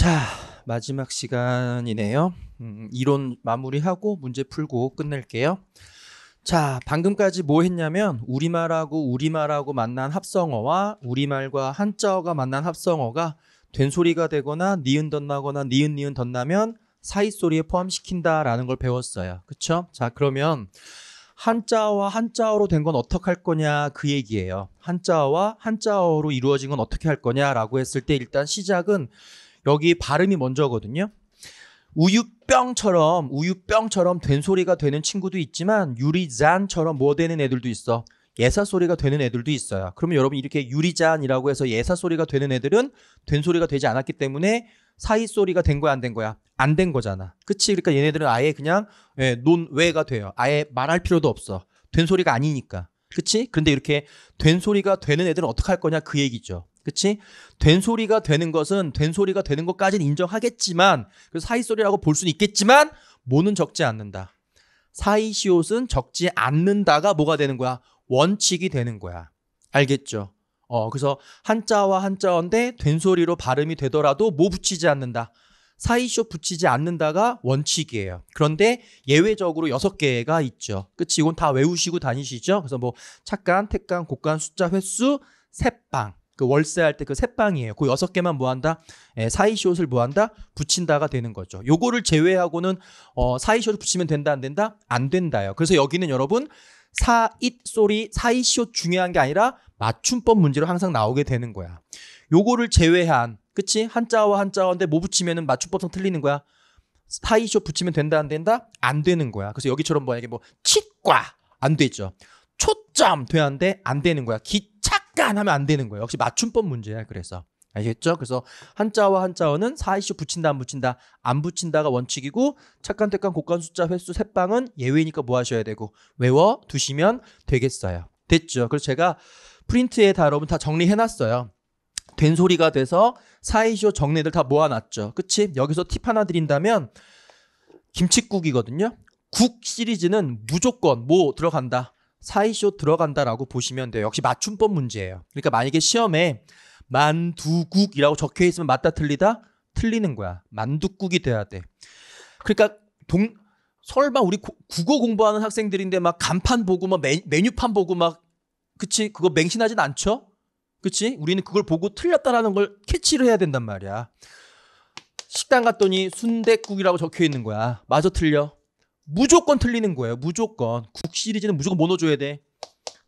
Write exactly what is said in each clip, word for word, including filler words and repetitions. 자, 마지막 시간이네요. 음, 이론 마무리하고 문제 풀고 끝낼게요. 자, 방금까지 뭐 했냐면 우리말하고 우리말하고 만난 합성어와 우리말과 한자어가 만난 합성어가 된소리가 되거나 니은 덧나거나 니은 니은 덧나면 사이소리에 포함시킨다라는 걸 배웠어요. 그쵸? 자, 그러면 한자어와 한자어로 된 건 어떻게 할 거냐 그 얘기예요. 한자어와 한자어로 이루어진 건 어떻게 할 거냐라고 했을 때 일단 시작은 여기 발음이 먼저거든요. 우유병처럼 우유병처럼 된소리가 되는 친구도 있지만 유리잔처럼 뭐 되는 애들도 있어. 예사소리가 되는 애들도 있어요. 그러면 여러분 이렇게 유리잔이라고 해서 예사소리가 되는 애들은 된소리가 되지 않았기 때문에 사이소리가 된 거야 안 된 거야? 안 된 거잖아. 그치? 그러니까 얘네들은 아예 그냥 예, 논외가 돼요. 아예 말할 필요도 없어. 된소리가 아니니까. 그치? 근데 이렇게 된소리가 되는 애들은 어떻게 할 거냐 그 얘기죠. 그치? 된소리가 되는 것은 된소리가 되는 것까지는 인정하겠지만 그래서 사이소리라고 볼 수는 있겠지만 뭐는 적지 않는다. 사이시옷은 적지 않는다가 뭐가 되는 거야? 원칙이 되는 거야. 알겠죠? 어, 그래서 한자와 한자어인데 된소리로 발음이 되더라도 뭐 붙이지 않는다. 사이시옷 붙이지 않는다가 원칙이에요. 그런데 예외적으로 여섯 개가 있죠. 그치? 이건 다 외우시고 다니시죠? 그래서 뭐 착간, 택간, 곡간, 숫자, 횟수, 셋방. 그 월세 할 때 그 셋방이에요. 그 여섯 개만 뭐 한다? 예, 사이시옷을 뭐 한다? 붙인다가 되는 거죠. 요거를 제외하고는 어, 사이시옷을 붙이면 된다 안 된다? 안 된다요. 그래서 여기는 여러분 사잇소리, 사이시옷 중요한 게 아니라 맞춤법 문제로 항상 나오게 되는 거야. 요거를 제외한, 그치? 한자와 한자어인데 뭐 붙이면은 맞춤법상 틀리는 거야? 사이시옷 붙이면 된다 안 된다? 안 되는 거야. 그래서 여기처럼 뭐 이게 뭐 치과 안 되죠. 초점 되는데 안 되는 거야. 기 하면 안 되는 거예요. 역시 맞춤법 문제야. 그래서 알겠죠? 그래서 한자와 한자어는 사이시옷 붙인다 안 붙인다 안 붙인다가 원칙이고 착간, 택간, 곡간, 숫자, 횟수, 셋방은 예외니까 뭐 하셔야 되고 외워 두시면 되겠어요. 됐죠? 그래서 제가 프린트에 다 여러분 다 정리해놨어요. 된소리가 돼서 사이시옷 정리들 다 모아놨죠. 그치? 여기서 팁 하나 드린다면 김칫국이거든요. 국 시리즈는 무조건 뭐 들어간다. 사이시옷 들어간다라고 보시면 돼요. 역시 맞춤법 문제예요. 그러니까 만약에 시험에 만두국이라고 적혀 있으면 맞다 틀리다? 틀리는 거야. 만두국이 돼야 돼. 그러니까 동, 설마 우리 고, 국어 공부하는 학생들인데 막 간판 보고 막 메, 메뉴판 보고 막 그치? 그거 맹신하진 않죠? 그치? 우리는 그걸 보고 틀렸다라는 걸 캐치를 해야 된단 말이야. 식당 갔더니 순댓국이라고 적혀 있는 거야. 맞아 틀려? 무조건 틀리는 거예요. 무조건. 국 시리즈는 무조건 뭐 넣어줘야 돼?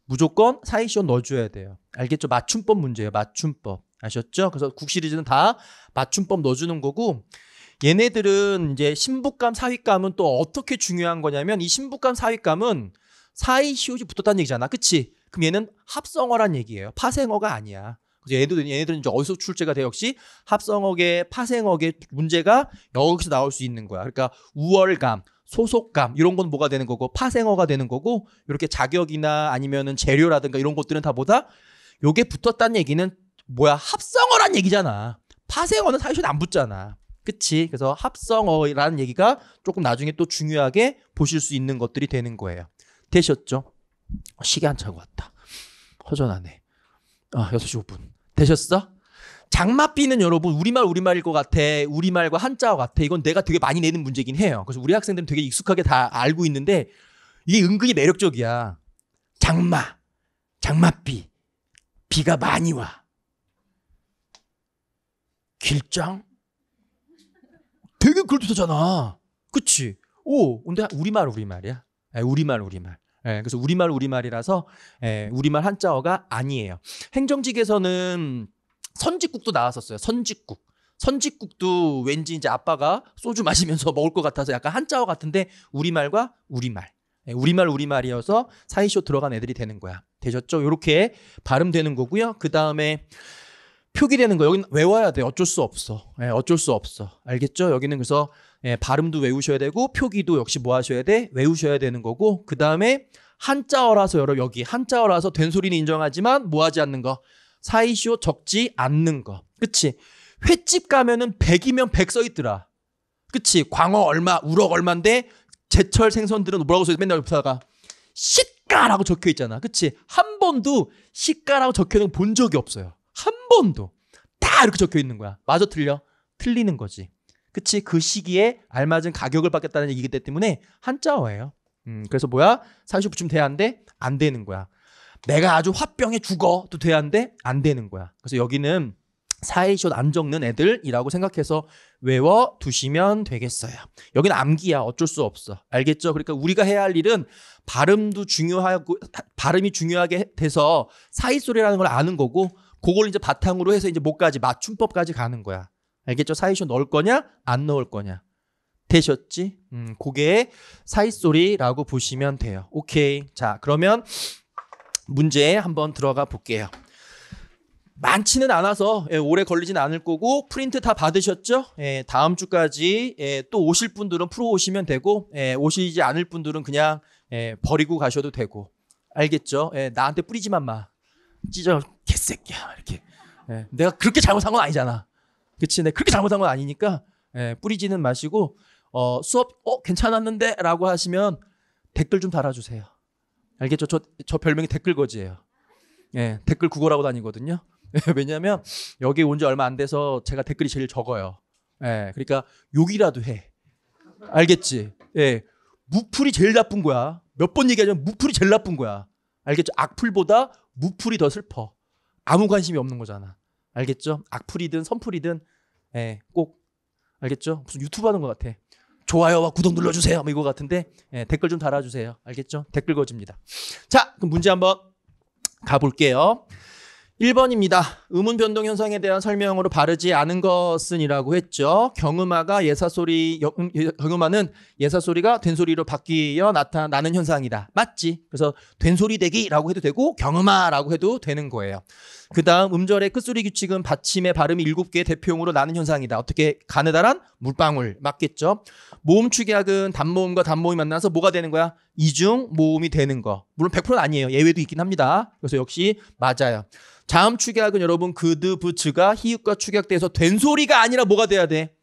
무조건 사이시옷 넣어줘야 돼요. 알겠죠? 맞춤법 문제예요. 맞춤법. 아셨죠? 그래서 국 시리즈는 다 맞춤법 넣어주는 거고 얘네들은 이제 신부감, 사윗감은 또 어떻게 중요한 거냐면 이 신부감, 사윗감은 사이시옷이 붙었다는 얘기잖아. 그치? 그럼 얘는 합성어란 얘기예요. 파생어가 아니야. 그래서 얘네들은, 얘네들은 이제 어디서 출제가 돼? 역시 합성어계, 파생어계 문제가 여기서 나올 수 있는 거야. 그러니까 우월감. 소속감 이런 건 뭐가 되는 거고 파생어가 되는 거고 이렇게 자격이나 아니면은 재료라든가 이런 것들은 다 뭐다? 요게 붙었다는 얘기는 뭐야? 합성어란 얘기잖아. 파생어는 사실 안 붙잖아. 그치? 그래서 합성어라는 얘기가 조금 나중에 또 중요하게 보실 수 있는 것들이 되는 거예요. 되셨죠? 시계 안 차고 왔다. 허전하네. 아, 여섯 시 오 분. 되셨어? 장맛비는 여러분 우리말 우리말일 것 같아. 우리말과 한자어 같아. 이건 내가 되게 많이 내는 문제긴 해요. 그래서 우리 학생들은 되게 익숙하게 다 알고 있는데 이게 은근히 매력적이야. 장마, 장맛비, 비가 많이 와. 길장? 되게 글투잖아. 그치? 오, 근데 우리말 우리말이야. 에, 우리말 우리말. 에, 그래서 우리말 우리말이라서 에, 우리말 한자어가 아니에요. 행정직에서는 선지국도 나왔었어요. 선지국. 선지국도 왠지 이제 아빠가 소주 마시면서 먹을 것 같아서 약간 한자어 같은데 우리말과 우리말. 우리말 우리말이어서 사이시옷 들어간 애들이 되는 거야. 되셨죠? 이렇게 발음되는 거고요. 그 다음에 표기되는 거. 여기는 외워야 돼. 어쩔 수 없어. 어쩔 수 없어. 알겠죠? 여기는 그래서 발음도 외우셔야 되고 표기도 역시 뭐 하셔야 돼? 외우셔야 되는 거고 그 다음에 한자어라서 여러분 여기 한자어라서 된소리는 인정하지만 뭐 하지 않는 거. 사이시옷 적지 않는 거. 그치? 횟집 가면은 백이면 백 써있더라. 그치? 광어 얼마, 우럭 얼마인데 제철 생선들은 뭐라고 써있어? 맨날 옆에다가 시가라고 적혀있잖아. 그치? 한 번도 시가라고 적혀있는 거 본 적이 없어요. 한 번도. 다 이렇게 적혀있는 거야. 맞아 틀려? 틀리는 거지. 그치? 그 시기에 알맞은 가격을 받겠다는 얘기기 때문에 한자어예요. 음, 그래서 뭐야? 산수 부침 돼야 한데 안 되는 거야. 내가 아주 화병에 죽어도 돼야 한데 안 되는 거야. 그래서 여기는 사이숏 안 적는 애들이라고 생각해서 외워 두시면 되겠어요. 여기는 암기야. 어쩔 수 없어. 알겠죠? 그러니까 우리가 해야 할 일은 발음도 중요하고, 발음이 중요하게 돼서 사이소리라는 걸 아는 거고, 그걸 이제 바탕으로 해서 이제 뭐까지 맞춤법까지 가는 거야. 알겠죠? 사이숏 넣을 거냐? 안 넣을 거냐? 되셨지? 음, 그게 사이소리라고 보시면 돼요. 오케이. 자, 그러면 문제 한번 들어가 볼게요. 많지는 않아서 예, 오래 걸리진 않을 거고 프린트 다 받으셨죠? 예, 다음 주까지 예, 또 오실 분들은 풀어 오시면 되고 예, 오시지 않을 분들은 그냥 예, 버리고 가셔도 되고 알겠죠? 예, 나한테 뿌리지만 마. 찢어 개새끼야 이렇게. 예, 내가 그렇게 잘못한 건 아니잖아. 그치? 내가 그렇게 잘못한 건 아니니까 예, 뿌리지는 마시고 어, 수업 어 괜찮았는데? 라고 하시면 댓글 좀 달아주세요. 알겠죠? 저, 저 별명이 댓글거지예요. 예, 댓글 국어라고 다니거든요. 왜냐하면 여기 온 지 얼마 안 돼서 제가 댓글이 제일 적어요. 예, 그러니까 욕이라도 해. 알겠지? 예, 무풀이 제일 나쁜 거야. 몇 번 얘기하자면 무풀이 제일 나쁜 거야. 알겠죠? 악풀보다 무풀이 더 슬퍼. 아무 관심이 없는 거잖아. 알겠죠? 악풀이든 선풀이든 예, 꼭 알겠죠? 무슨 유튜브 하는 것 같아. 좋아요와 구독 눌러주세요. 뭐 이거 같은데 예, 댓글 좀 달아주세요. 알겠죠? 댓글 거집니다. 자, 그럼 문제 한번 가볼게요. 일 번입니다. 음운 변동 현상에 대한 설명으로 바르지 않은 것은 이라고 했죠. 경음화가 예사소리, 경음화는 예사소리가 된소리로 바뀌어 나타나는 현상이다. 맞지? 그래서 된소리 되기라고 해도 되고 경음화라고 해도 되는 거예요. 그 다음 음절의 끝소리 규칙은 받침의 발음이 일곱 개의 대표음으로 나는 현상이다. 어떻게 가느다란 물방울 맞겠죠. 모음 축약은 단모음과 단모음이 만나서 뭐가 되는 거야? 이중 모음이 되는 거. 물론 백 퍼센트는 아니에요. 예외도 있긴 합니다. 그래서 역시 맞아요. 자음 축약은 여러분 그드, 부츠가 히읗과 축약돼서 된소리가 아니라 뭐가 돼야 돼?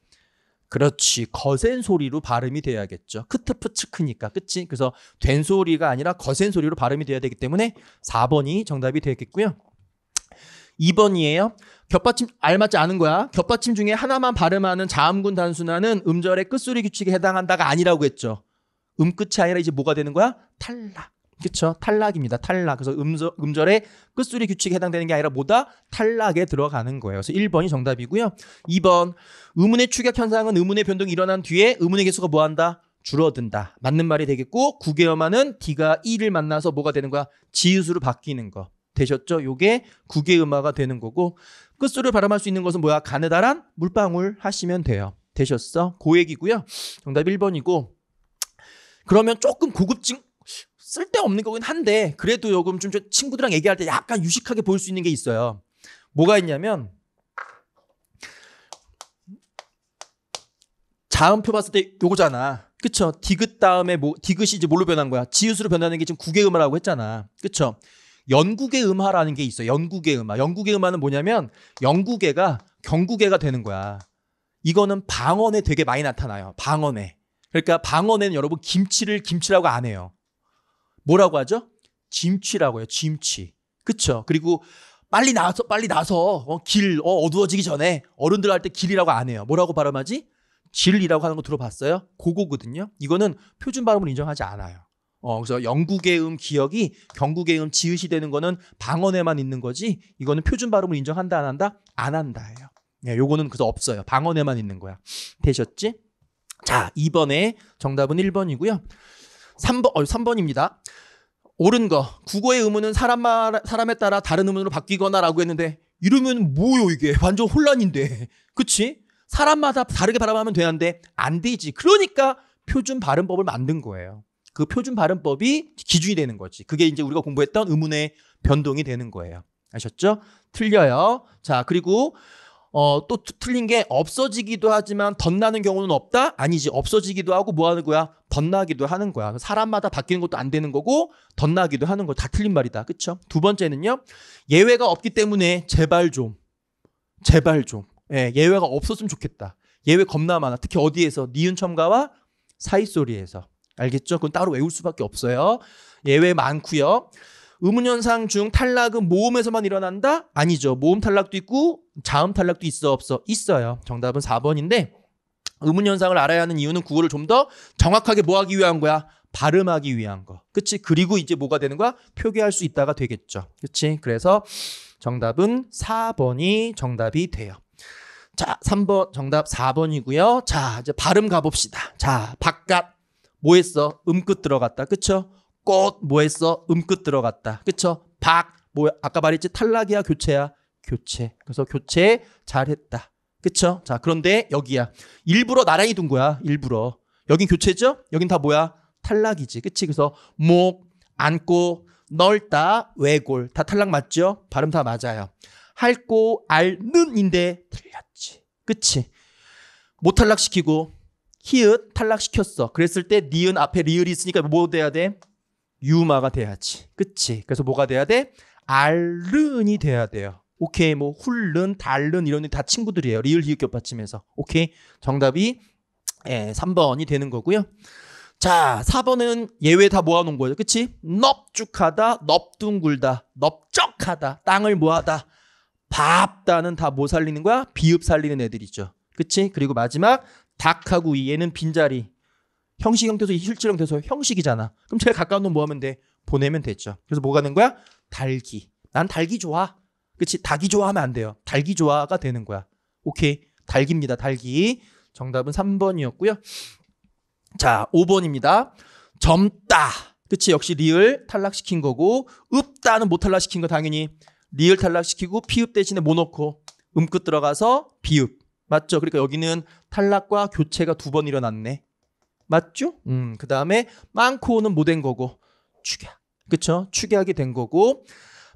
그렇지. 거센 소리로 발음이 돼야겠죠. 크트프츠크니까. 그치? 그래서 된소리가 아니라 거센 소리로 발음이 돼야 되기 때문에 사 번이 정답이 되겠고요. 이 번이에요. 겹받침 알맞지 않은 거야. 겹받침 중에 하나만 발음하는 자음군 단순화는 음절의 끝소리 규칙에 해당한다가 아니라고 했죠. 음끝이 아니라 이제 뭐가 되는 거야? 탈락. 그렇죠. 탈락입니다. 탈락. 그래서 음절, 음절의 끝소리 규칙에 해당되는 게 아니라 뭐다? 탈락에 들어가는 거예요. 그래서 일 번이 정답이고요. 이 번. 음운의 축약 현상은 음운의 변동이 일어난 뒤에 음운의 개수가 뭐한다? 줄어든다. 맞는 말이 되겠고 구개음화는 D가 이를 만나서 뭐가 되는 거야? 지읒으로 바뀌는 거. 되셨죠? 요게 구개음화가 되는 거고 끝소리를 발음할 수 있는 것은 뭐야? 가느다란 물방울 하시면 돼요. 되셨어? 그 얘기고요. 정답 일 번이고 그러면 조금 고급진 쓸데없는 거긴 한데 그래도 요금 좀 친구들이랑 얘기할 때 약간 유식하게 보일 수 있는 게 있어요. 뭐가 있냐면 자음표 봤을 때 요거잖아. 그쵸? 디귿 다음에 뭐 디귿이 이제 뭘로 변한 거야? 지읒으로 변하는 게 지금 구개음화라고 했잖아. 그쵸? 연구계 음화라는 게 있어요. 연구계 음화. 연구계 음화는 뭐냐면 연구계가 경구계가 되는 거야. 이거는 방언에 되게 많이 나타나요. 방언에. 그러니까 방언에는 여러분 김치를 김치라고 안 해요. 뭐라고 하죠? 짐취라고 해요. 짐취. 그쵸? 그리고 빨리 나서 빨리 나서 어, 길 어, 어두워지기 전에 어른들 할 때 길이라고 안 해요. 뭐라고 발음하지? 질이라고 하는 거 들어봤어요? 그거거든요. 이거는 표준 발음을 인정하지 않아요. 어, 그래서 영국의 음 기억이 경국의 음 지읒이 되는 거는 방언에만 있는 거지 이거는 표준 발음을 인정한다 안 한다? 안 한다예요. 예, 요거는 그래서 없어요. 방언에만 있는 거야. 되셨지? 자, 이 번에 정답은 일 번이고요. 삼 번, 어, 삼 번입니다. 옳은 거. 국어의 의문은 사람 말, 사람에 따라 다른 의문으로 바뀌거나 라고 했는데 이러면 뭐요 이게? 완전 혼란인데. 그치? 사람마다 다르게 발음하면 되는데 안 되지. 그러니까 표준 발음법을 만든 거예요. 그 표준 발음법이 기준이 되는 거지. 그게 이제 우리가 공부했던 의문의 변동이 되는 거예요. 아셨죠? 틀려요. 자, 그리고 어, 또 틀린 게 없어지기도 하지만 덧나는 경우는 없다? 아니지. 없어지기도 하고 뭐 하는 거야? 덧나기도 하는 거야. 사람마다 바뀌는 것도 안 되는 거고 덧나기도 하는 거. 다 틀린 말이다. 그쵸? 두 번째는요. 예외가 없기 때문에 제발 좀. 제발 좀. 예, 예외가 없었으면 좋겠다. 예외 겁나 많아. 특히 어디에서? 니은 첨가와 사이소리에서. 알겠죠? 그건 따로 외울 수밖에 없어요. 예외 많고요. 의문현상 중 탈락은 모음에서만 일어난다? 아니죠. 모음 탈락도 있고 자음 탈락도 있어 없어? 있어요. 정답은 사 번인데 의문현상을 알아야 하는 이유는 구어를 좀 더 정확하게 뭐 하기 위한 거야? 발음하기 위한 거. 그치? 그리고 이제 뭐가 되는 거야? 표기할 수 있다가 되겠죠. 그치? 그래서 정답은 사 번이 정답이 돼요. 자, 삼 번 정답 사 번이고요. 자, 이제 발음 가봅시다. 자, 바깥 뭐 했어? 음끝 들어갔다. 그쵸? 꽃 뭐 했어? 음끝 들어갔다. 그쵸? 박 뭐 아까 말했지? 탈락이야? 교체야? 교체. 그래서 교체 잘했다. 그쵸? 자, 그런데 여기야. 일부러 나란히 둔 거야. 일부러. 여긴 교체죠? 여긴 다 뭐야? 탈락이지. 그치? 그래서 목, 안고, 넓다, 외골 다 탈락 맞죠? 발음 다 맞아요. 할고, 알는인데 틀렸지. 그치? 못 탈락시키고 히읗 탈락시켰어. 그랬을 때 니은 앞에 리을이 있으니까 뭐 돼야 돼? 유마가 돼야지. 그치? 그래서 뭐가 돼야 돼? 알른이 돼야 돼요. 오케이. 뭐 훌른, 달른 이런 다 친구들이에요. 리을, 히읗 겹받침에서. 오케이. 정답이 예, 삼 번이 되는 거고요. 자, 사 번은 예외 다 모아놓은 거예요. 그치? 넙죽하다, 넙둥굴다, 넓적하다, 땅을 뭐하다, 밥다는 다 뭐 살리는 거야? 비읍 살리는 애들이죠. 그치? 그리고 마지막 닭하고 이 얘는 빈자리. 형식 형태에서 실질 형태에서 형식이잖아. 그럼 제일 가까운 놈 뭐 하면 돼? 보내면 되죠. 그래서 뭐가 된 거야? 달기. 난 달기 좋아. 그치? 닭이 좋아하면 안 돼요. 달기 좋아가 되는 거야. 오케이. 달기입니다. 달기. 정답은 삼 번이었고요. 자, 오 번입니다. 젊다. 그치? 역시 리을 탈락시킨 거고, 읍다는 못 탈락시킨 거 당연히 리을 탈락시키고 피읍 대신에 뭐 넣고 음끝 들어가서 비읍. 맞죠? 그러니까 여기는 탈락과 교체가 두 번 일어났네. 맞죠? 음, 그 다음에 많고는 뭐 된 거고? 축약. 그쵸? 축약이 된 거고,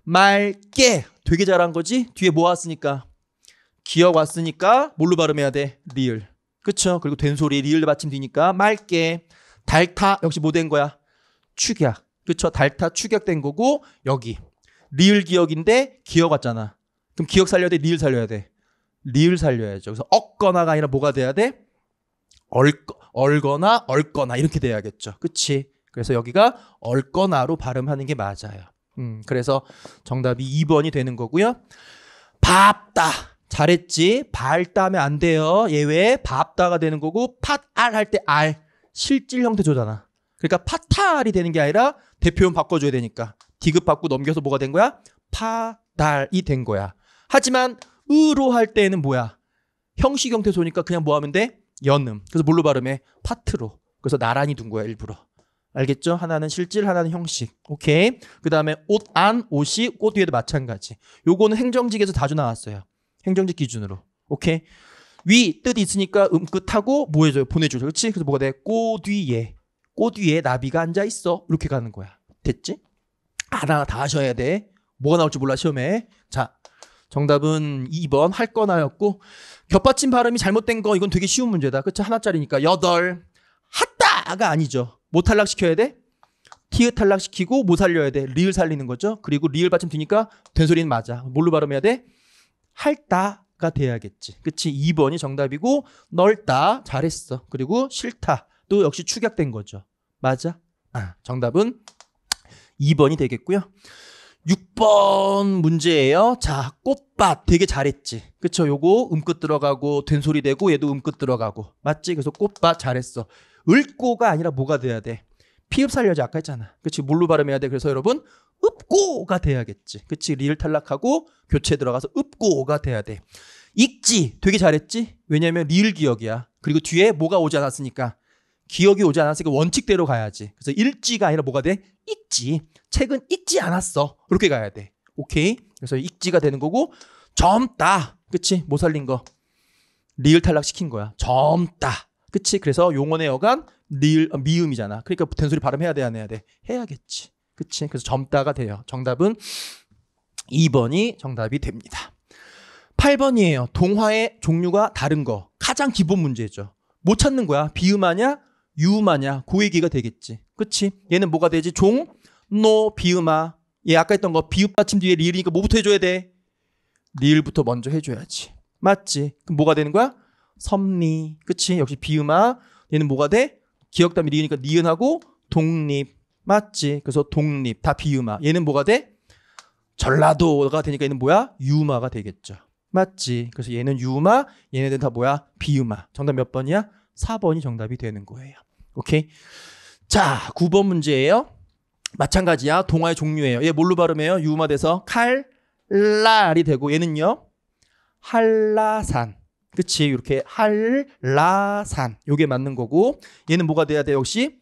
맑게 되게 잘한 거지? 뒤에 뭐 왔으니까? 기억 왔으니까 뭘로 발음해야 돼? 리을. 그쵸? 그리고 된소리 리을 받침 뒤니까 맑게. 달타 역시 뭐 된 거야? 축약. 그쵸? 달타 축약된 거고, 여기 리을 기억인데 기억 왔잖아. 그럼 기억 살려야 돼? 리을 살려야 돼? 리을 살려야죠. 그래서 얻거나가 아니라 뭐가 돼야 돼? 얼거, 얼거나 얼거나 이렇게 돼야겠죠. 그치? 그래서 여기가 얼거나로 발음하는 게 맞아요. 음, 그래서 정답이 이 번이 되는 거고요. 밥다. 잘했지? 발다 하면 안 돼요. 예외 밥다가 되는 거고, 팟알 할 때 알 실질 형태 조잖아. 그러니까 파탈이 되는 게 아니라 대표음 바꿔줘야 되니까 디귿 받고 넘겨서 뭐가 된 거야? 파달이 된 거야. 하지만 으로 할 때에는 뭐야? 형식 형태 조니까 그냥 뭐 하면 돼? 연음. 그래서 뭘로 발음해? 파트로. 그래서 나란히 둔 거야 일부러. 알겠죠? 하나는 실질, 하나는 형식. 오케이. 그 다음에 옷, 안, 옷이 꽃 뒤에도 마찬가지. 요거는 행정직에서 자주 나왔어요. 행정직 기준으로. 오케이. 위 뜻이 있으니까 음끝하고 뭐 해줘요? 보내줘요. 그렇지? 그래서 뭐가 돼? 꽃 뒤에. 꽃 뒤에 나비가 앉아있어. 이렇게 가는 거야. 됐지? 하나 다 하셔야 돼. 뭐가 나올지 몰라 시험에. 자, 정답은 이 번 할 거나였고, 겹받침 발음이 잘못된 거 이건 되게 쉬운 문제다. 그치? 하나짜리니까. 여덟 핫다가 아니죠. 뭐 탈락시켜야 돼? 티읕 탈락시키고 뭐 살려야 돼? 리을 살리는 거죠. 그리고 리을 받침 뒤니까 된소리는 맞아. 뭘로 발음해야 돼? 할다가 돼야겠지. 그치? 이 번이 정답이고, 넓다 잘했어. 그리고 싫다 또 역시 축약된 거죠. 맞아? 아, 정답은 이 번이 되겠고요. 육 번 문제예요. 자, 꽃밭 되게 잘했지. 그쵸? 요거 음끝 들어가고 된소리 되고 얘도 음끝 들어가고. 맞지? 그래서 꽃밭 잘했어. 읊고가 아니라 뭐가 돼야 돼? 피읍 살려야지. 아까 했잖아. 그치? 뭘로 발음해야 돼? 그래서 여러분 읊고가 돼야겠지. 그치? 리를 탈락하고 교체 들어가서 읊고가 돼야 돼. 읽지 되게 잘했지. 왜냐면 리을 기억이야. 그리고 뒤에 뭐가 오지 않았으니까, 기억이 오지 않았으니까 원칙대로 가야지. 그래서 읽지가 아니라 뭐가 돼? 읽지. 책은 읽지 않았어. 이렇게 가야 돼. 오케이? 그래서 읽지가 되는 거고, 젊다. 그치? 못 살린 거. 리을 탈락시킨 거야. 젊다. 그치? 그래서 용언의 여간 리을, 어, 미음이잖아. 그러니까 된소리 발음해야 돼? 안 해야 돼? 해야겠지. 그치? 그래서 젊다가 돼요. 정답은 이 번이 정답이 됩니다. 팔 번이에요. 동화의 종류가 다른 거. 가장 기본 문제죠. 못 찾는 거야. 비음하냐? 유음하냐? 그 얘기가 되겠지. 그치? 얘는 뭐가 되지? 종, 노, 비음아. 얘 아까 했던 거 비읍 받침 뒤에 리을이니까 뭐부터 해줘야 돼? 리을부터 먼저 해줘야지. 맞지? 그럼 뭐가 되는 거야? 섭리. 그치? 역시 비음아. 얘는 뭐가 돼? 기억담이 리으니까 니은하고 독립. 맞지. 그래서 독립 다 비유마. 얘는 뭐가 돼? 전라도가 되니까 얘는 뭐야? 유마가 되겠죠. 맞지. 그래서 얘는 유마, 얘네들은 다 뭐야? 비유마. 정답 몇 번이야? 사 번이 정답이 되는 거예요. 오케이. 자, 구 번 문제예요. 마찬가지야. 동화의 종류예요. 얘 뭘로 발음해요? 유마 돼서 칼날이 되고 얘는요. 한라산. 그치? 이렇게 한라산. 요게 맞는 거고 얘는 뭐가 돼야 돼? 역시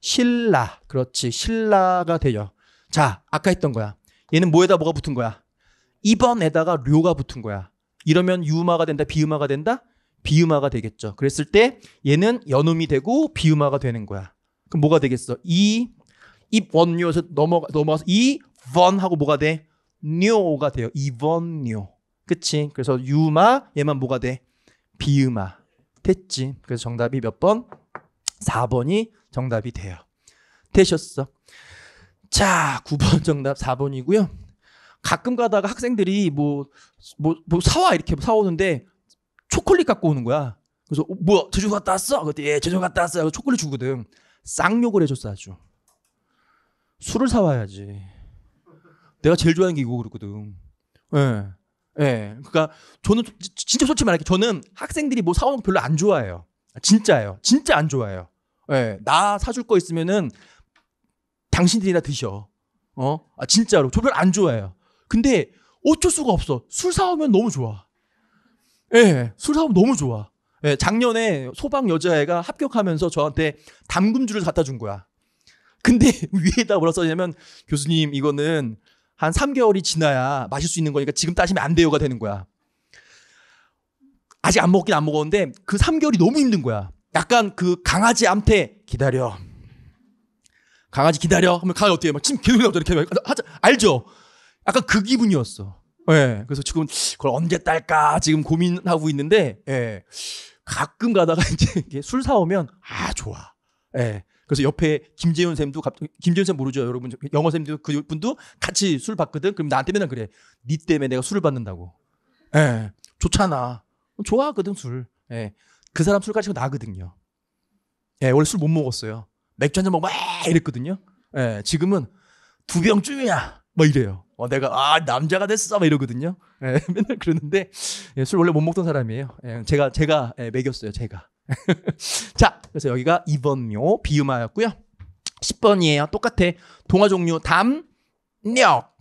신라. 그렇지. 신라가 돼요. 자, 아까 했던 거야. 얘는 뭐에다 뭐가 붙은 거야? 이 번에다가 료가 붙은 거야. 이러면 유마가 된다? 비유마가 된다? 비유마가 되겠죠. 그랬을 때 얘는 연음이 되고 비유마가 되는 거야. 그럼 뭐가 되겠어? 이, 입원료에서 넘어가, 넘어가서 이번 하고 뭐가 돼? 료가 돼요. 이번료. 그치? 그래서 유마, 얘만 뭐가 돼? 비유마. 됐지? 그래서 정답이 몇 번? 사 번이 정답이 돼요. 되셨어. 자, 구 번 정답 사 번이고요. 가끔 가다가 학생들이 뭐, 뭐, 뭐 사와 이렇게 사오는데 초콜릿 갖고 오는 거야. 그래서 어, 뭐야? 제주 갔다 왔어? 그때 예, 제주 갔다 왔어. 초콜릿 주거든. 쌍욕을 해줬어 아주. 술을 사와야지. 내가 제일 좋아하는 게 이거 그랬거든. 예. 예. 그러니까 저는 진짜 솔직히 말할게. 저는 학생들이 뭐 사오는 거 별로 안 좋아해요. 진짜예요. 진짜 안 좋아해요. 예. 나 사줄 거 있으면은 당신들이나 드셔. 어? 아, 진짜로. 저 별로 안 좋아해요. 근데 어쩔 수가 없어. 술 사오면 너무 좋아. 예. 술 사오면 너무 좋아. 예, 작년에 소방 여자애가 합격하면서 저한테 담금주를 갖다 준 거야. 근데 위에다 뭐라 써냐면 교수님 이거는 한 삼 개월이 지나야 마실 수 있는 거니까 지금 따시면 안 돼요가 되는 거야. 아직 안 먹긴 안 먹었는데 그 삼 개월이 너무 힘든 거야. 약간 그 강아지 암태 기다려. 강아지 기다려. 하면 강아지 어떻게 해? 막 침 계속 나오잖아. 이렇게 하자. 알죠? 약간 그 기분이었어. 예. 그래서 지금 그걸 언제 딸까 지금 고민하고 있는데 예. 가끔 가다가 이제 술 사오면 아 좋아. 예. 그래서 옆에 김재윤 쌤도 갑자기 김재윤 쌤 모르죠 여러분 영어 쌤도 그분도 같이 술 받거든. 그럼 나한테 맨날 그래. 니 때문에 내가 술을 받는다고. 예. 좋잖아. 좋아하거든 술. 예. 그 사람 술까지 나거든요. 예. 원래 술 못 먹었어요. 맥주 한잔 먹고 막 이랬거든요. 예. 지금은 두 병쯤이야. 막 이래요. 어, 내가 아 남자가 됐어 막 이러거든요. 예, 맨날 그러는데 예, 술 원래 못 먹던 사람이에요. 예, 제가 제가 예, 먹였어요. 제가. 자, 그래서 여기가 이 번요 비유마였고요. 십 번이에요. 똑같아. 동화 종류 담력,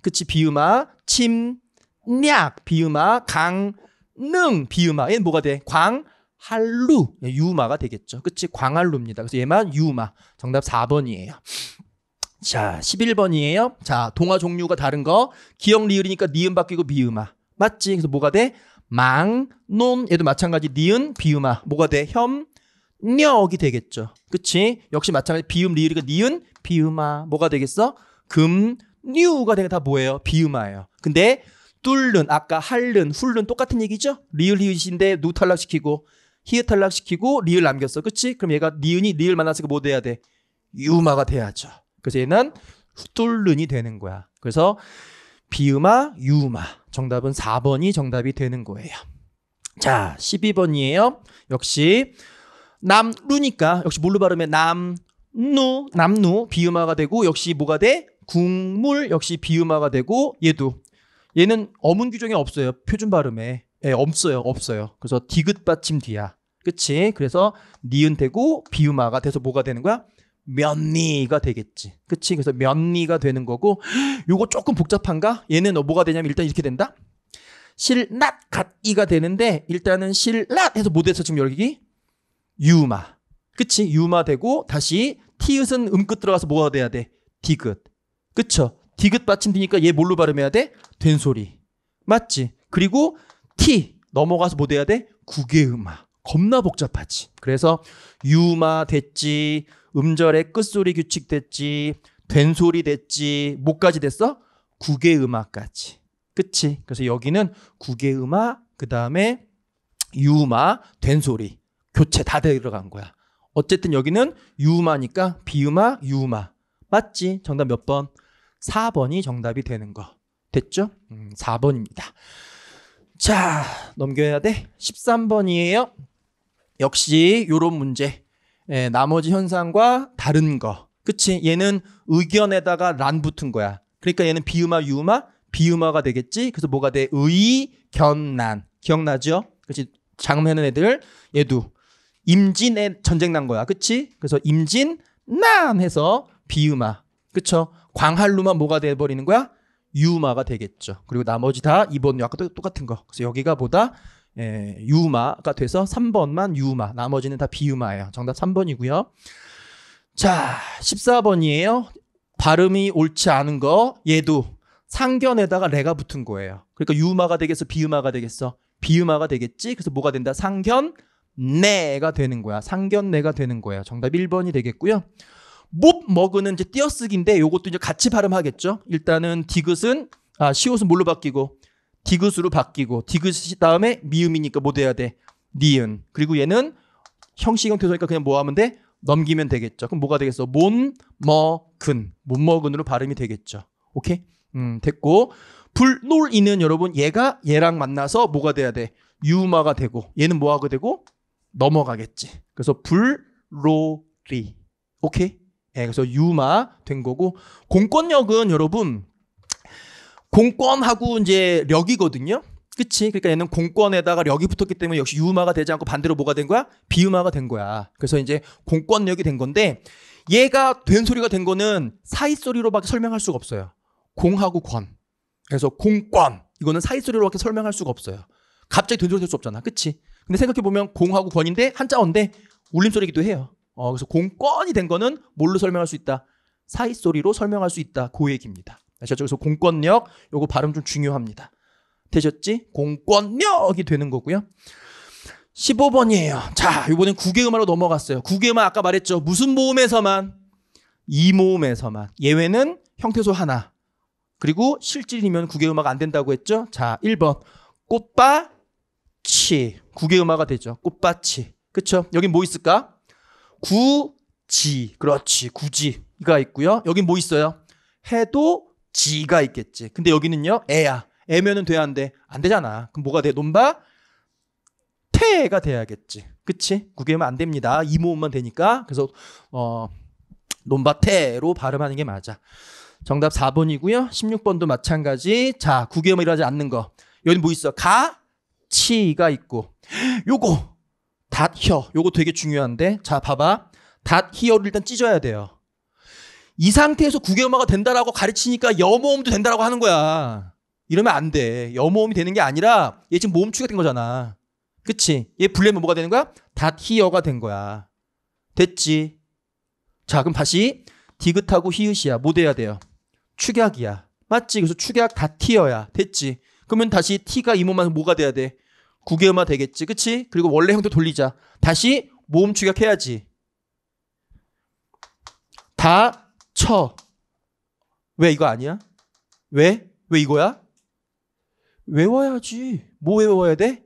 그치 비유마, 침략 비유마, 강능 비유마. 얘는 뭐가 돼? 광한루 예, 유마가 되겠죠. 그치 광한루입니다. 그래서 얘만 유마. 정답 사 번이에요. 자, 십일 번이에요. 자, 동화 종류가 다른 거. 기역 리을이니까 니은 바뀌고 미음아. 맞지? 그래서 뭐가 돼? 망, 논. 얘도 마찬가지 니은, 비음아. 뭐가 돼? 협력이 되겠죠. 그치? 역시 마찬가지 비음 리을이니까 니은, 비음아. 뭐가 되겠어? 금, 뉴가 되니까 다 뭐예요? 비음아예요. 근데 뚫는, 아까 할른, 훌른 똑같은 얘기죠? 리을, 히읗인데 누 탈락시키고 히읗 탈락시키고 리을 남겼어. 그치? 그럼 얘가 니은이 리을 만났으니까 뭐 돼야 돼? 유마가 돼야죠. 그래서 얘는 뚫른이 되는 거야. 그래서 비음아, 유음아. 정답은 사 번이 정답이 되는 거예요. 자, 십이 번이에요. 역시 남루니까 역시 뭘로 발음해? 남누, 남누 비음아가 되고 역시 뭐가 돼? 국물 역시 비음아가 되고 얘도 얘는 어문 규정이 없어요. 표준 발음에 예, 없어요, 없어요. 그래서 디귿 받침 뒤야. 그치? 그래서 니은 되고 비음아가 돼서 뭐가 되는 거야? 면니가 되겠지. 그치? 그래서 면니가 되는 거고 요거 조금 복잡한가? 얘는 뭐가 되냐면 일단 이렇게 된다. 실낫 갓이가 되는데 일단은 실낫 해서 뭐 돼서 지금 여기 유마. 그치? 유마 되고 다시 티읕은 음끝 들어가서 뭐가 돼야 돼? 디귿. 그쵸? 디귿 받침 되니까 얘 뭘로 발음해야 돼? 된소리. 맞지? 그리고 티 넘어가서 뭐 돼야 돼? 국외음아. 겁나 복잡하지. 그래서 유마 됐지. 음절의 끝소리 규칙 됐지. 된소리 됐지. 뭐까지 됐어? 국외음아까지. 그치? 그래서 여기는 국외음아 그 다음에 유마 된소리 교체 다 들어간 거야. 어쨌든 여기는 유마니까 비음아 유마. 맞지? 정답 몇 번? 사 번이 정답이 되는 거. 됐죠? 음, 사 번입니다. 자 넘겨야 돼. 십삼 번이에요. 역시 요런 문제. 예, 나머지 현상과 다른 거. 그치? 얘는 의견에다가 란 붙은 거야. 그러니까 얘는 비음화, 유음화, 비음화가 되겠지? 그래서 뭐가 돼? 의견란. 기억나죠? 그치? 장음하는 애들. 얘도 임진에 전쟁 난 거야. 그치? 그래서 임진난 해서 비음화. 그쵸? 광활루만 뭐가 돼버리는 거야? 유음화가 되겠죠. 그리고 나머지 다 이번 아까도 똑같은 거. 그래서 여기가 뭐다? 예, 유음화가 돼서 삼 번만 유음화. 나머지는 다 비음화예요. 정답 삼 번이고요. 자, 십사 번이에요. 발음이 옳지 않은 거. 얘도 상견에다가 레가 붙은 거예요. 그러니까 유음화가 되겠어? 비음화가 되겠어? 비음화가 되겠지? 그래서 뭐가 된다? 상견내가 되는 거야. 상견내가 되는 거예요. 정답 일 번이 되겠고요. 못 먹으는 이제 띄어쓰기인데 요것도 이제 같이 발음하겠죠. 일단은 디귿은 아, 시옷은 뭘로 바뀌고? 디귿으로 바뀌고, 디귿 다음에 미음이니까 뭐 돼야 돼? 니은. 그리고 얘는 형식형 퇴소니까 그냥 뭐 하면 돼? 넘기면 되겠죠. 그럼 뭐가 되겠어? 못 먹은. 못 먹은으로 발음이 되겠죠. 오케이? 음, 됐고. 불놀이는 여러분 얘가 얘랑 만나서 뭐가 돼야 돼? 유음화가 되고, 얘는 뭐하고 되고? 넘어가겠지. 그래서 불로리. 오케이? 예, 그래서 유음화 된 거고. 공권력은 여러분 공권하고 이제 력이거든요. 그치? 그러니까 얘는 공권에다가 력이 붙었기 때문에 역시 유음화가 되지 않고 반대로 뭐가 된 거야? 비음화가 된 거야. 그래서 이제 공권력이 된 건데 얘가 된 소리가 된 거는 사이소리로밖에 설명할 수가 없어요. 공하고 권. 그래서 공권. 이거는 사이소리로밖에 설명할 수가 없어요. 갑자기 된 소리 될 수 없잖아. 그치? 근데 생각해보면 공하고 권인데 한자어인데 울림소리이기도 해요. 어, 그래서 공권이 된 거는 뭘로 설명할 수 있다? 사이소리로 설명할 수 있다. 그 얘기입니다. 그래서 공권력 요거 발음 좀 중요합니다. 되셨지? 공권력이 되는 거고요. 십오 번이에요. 자, 이번엔 구개음화로 넘어갔어요. 구개음화 아까 말했죠. 무슨 모음에서만? 이 모음에서만. 예외는 형태소 하나. 그리고 실질이면 구개음화가 안 된다고 했죠. 자, 일 번 꽃밭이 구개음화가 되죠. 꽃밭이. 그렇죠? 여긴 뭐 있을까? 구지. 그렇지. 구지가 있고요. 여긴 뭐 있어요? 해도 지가 있겠지. 근데 여기는요, 애야. 애면은 돼야 안 돼. 안 되잖아. 그럼 뭐가 돼? 논바? 태가 돼야겠지. 그치? 구개음은 안 됩니다. 이 모음만 되니까. 그래서, 어, 논바 태로 발음하는 게 맞아. 정답 사 번이고요. 십육 번도 마찬가지. 자, 구개음은 일하지 않는 거. 여기 뭐 있어? 가, 치가 있고. 요거. 닷, 혀. 요거 되게 중요한데. 자, 봐봐. 닷, 히어를 일단 찢어야 돼요. 이 상태에서 구개음화가 된다라고 가르치니까 여모음도 된다라고 하는 거야. 이러면 안 돼. 여모음이 되는 게 아니라 얘 지금 모음추가 된 거잖아. 그치? 얘 분리하면 뭐가 되는 거야? 닷히어가 된 거야. 됐지? 자, 그럼 다시 디귿하고 히읗이야. 뭐 돼야 돼요? 축약이야. 맞지? 그래서 축약 닷히어야. 됐지? 그러면 다시 t가 이 모음만 뭐가 돼야 돼? 구개음화 되겠지. 그치? 그리고 원래 형태 돌리자. 다시 모음 축약해야지. 다 쳐. 왜 이거 아니야? 왜? 왜 이거야? 외워야지. 뭐 외워야 돼?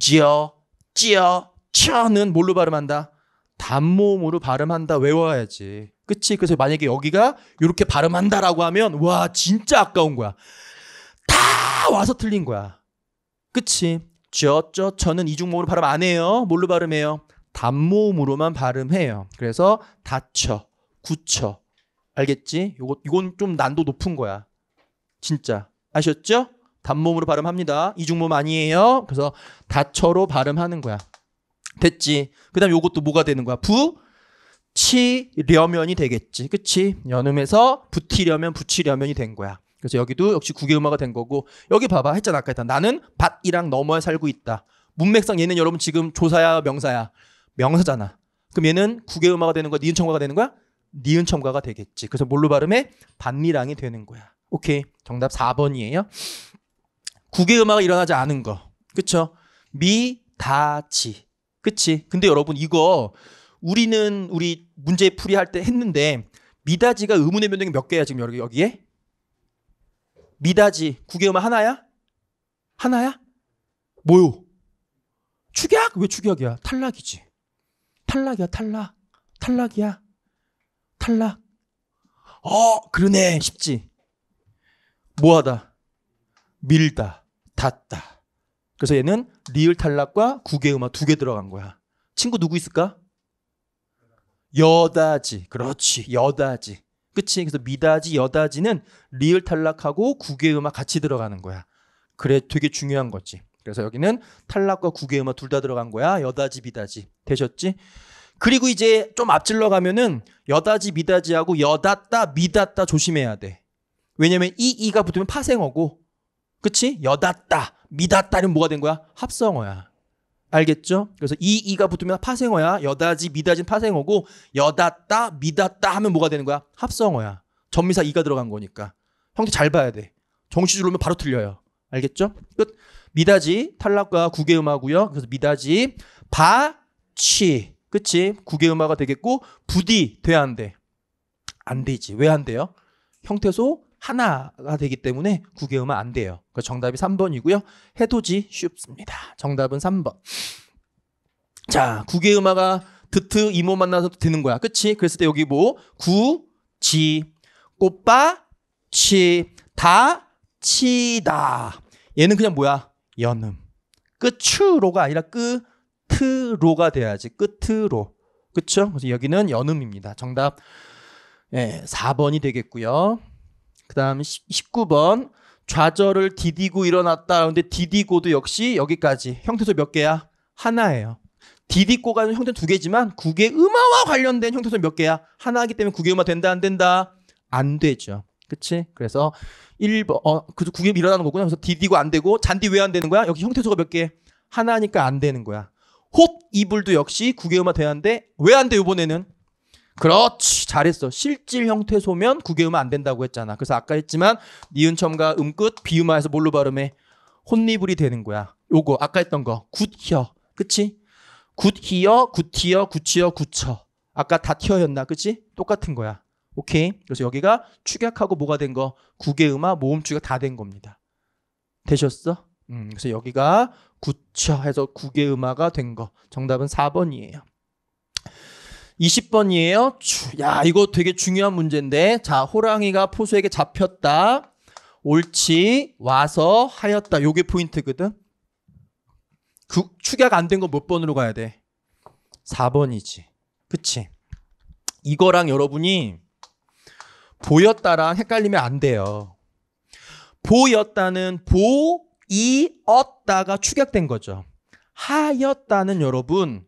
지어, 지어, 쳐는 뭘로 발음한다? 단모음으로 발음한다. 외워야지. 그치? 그래서 만약에 여기가 이렇게 발음한다라고 하면 와 진짜 아까운 거야. 다 와서 틀린 거야. 그치? 저, 저, 저는 이중모음으로 발음 안 해요. 뭘로 발음해요? 단모음으로만 발음해요. 그래서 다쳐, 구쳐. 알겠지? 요거, 이건 좀 난도 높은 거야. 진짜. 아셨죠? 단모음으로 발음합니다. 이중모음 아니에요. 그래서 다처로 발음하는 거야. 됐지? 그 다음 요것도 뭐가 되는 거야? 부, 치, 려면이 되겠지. 그치? 연음에서 붙이려면 붙이려면이 된 거야. 그래서 여기도 역시 구개음화가 된 거고. 여기 봐봐. 했잖아. 아까 했던 나는 밭이랑 너머에 살고 있다. 문맥상 얘는 여러분 지금 조사야 명사야? 명사잖아. 그럼 얘는 구개음화가 되는 거야? 니은 첨가가 되는 거야? 니은 첨가가 되겠지. 그래서 뭘로 발음해? 반미랑이 되는 거야. 오케이. 정답 사 번이에요. 구개음화가 일어나지 않은 거. 그쵸? 미, 다, 지. 그치? 근데 여러분 이거 우리는 우리 문제 풀이할 때 했는데 미다지가 의문의 변동이 몇 개야 지금 여기, 여기에? 미다지 구개음화 하나야? 하나야? 뭐요? 축약? 왜 축약이야? 탈락이지. 탈락이야 탈락. 탈락이야. 탈락. 어 그러네 쉽지. 뭐하다 밀다 닿다. 그래서 얘는 리을 탈락과 구개음화 두 개 들어간 거야. 친구 누구 있을까? 여다지. 그렇지. 여다지. 그치? 그래서 미다지, 여다지는 리을 탈락하고 국외음악 같이 들어가는 거야. 그래, 되게 중요한 거지. 그래서 여기는 탈락과 국외음악 둘 다 들어간 거야. 여다지, 미다지. 되셨지? 그리고 이제 좀 앞질러 가면은 여다지, 미다지하고 여닫다, 미닫다 조심해야 돼. 왜냐면 이, 이가 붙으면 파생어고, 그치? 여닫다, 미닫다는 뭐가 된 거야? 합성어야. 알겠죠? 그래서 이, 이가 붙으면 파생어야. 여다지, 미다지는 파생어고, 여닫다, 미닫다 하면 뭐가 되는 거야? 합성어야. 전미사 이가 들어간 거니까. 형제 잘 봐야 돼. 정시줄 오면 바로 틀려요. 알겠죠? 끝. 미다지, 탈락과 국외음하고요. 그래서 미다지, 바, 치. 그치? 국외음화가 되겠고, 부디 돼야 안 돼. 안 되지. 왜 안 돼요? 형태소 하나가 되기 때문에 국외음화 안 돼요. 그래서 정답이 삼 번이고요. 해도지 쉽습니다. 정답은 삼 번. 자, 국외음화가 드트, 이모 만나서 되는 거야. 그치? 그랬을 때 여기 뭐? 구, 지, 꽃바, 치, 다, 치다. 얘는 그냥 뭐야? 연음. 끝으로가 아니라 끝. 끝으로가 돼야지. 끝으로. 그쵸? 그래서 여기는 연음입니다. 정답 예, 사 번이 되겠고요. 그 다음 십구 번 좌절을 디디고 일어났다. 그런데 디디고도 역시 여기까지. 형태소 몇 개야? 하나예요. 디디고가 형태는 두 개지만 국의 음화와 관련된 형태소 몇 개야? 하나이기 때문에 국의 음화 된다 안 된다? 안 되죠. 그치? 그래서 일 번 어, 그래서 국의 음화 일어나는 거구나. 그래서 디디고 안 되고 잔디 왜 안 되는 거야? 여기 형태소가 몇 개? 하나니까 안 되는 거야. 홑, 이불도 역시 국외음화 돼야 하는데 왜 안 돼 이번에는? 그렇지, 잘했어. 실질 형태소면 국외음화 안 된다고 했잖아. 그래서 아까 했지만 니은첨과 음끝 비음화에서 뭘로 발음해? 혼니불이 되는 거야. 요거 아까 했던 거 굿혀, 그치? 굿히어, 굿히어, 굿히어, 굿혀. 아까 다티어였나, 그치? 똑같은 거야. 오케이. 그래서 여기가 축약하고 뭐가 된 거? 국외음화, 모음축약 다 된 겁니다. 되셨어? 음, 그래서 여기가 구처 해서 국외음화가 된 거. 정답은 사 번이에요. 이십 번이에요. 야, 이거 되게 중요한 문제인데. 자, 호랑이가 포수에게 잡혔다. 옳지. 와서 하였다. 요게 포인트거든. 그 축약 안 된 거 몇 번으로 가야 돼? 사 번이지. 그치? 이거랑 여러분이 보였다랑 헷갈리면 안 돼요. 보였다는 보 이었다가 축약된 거죠. 하였다는 여러분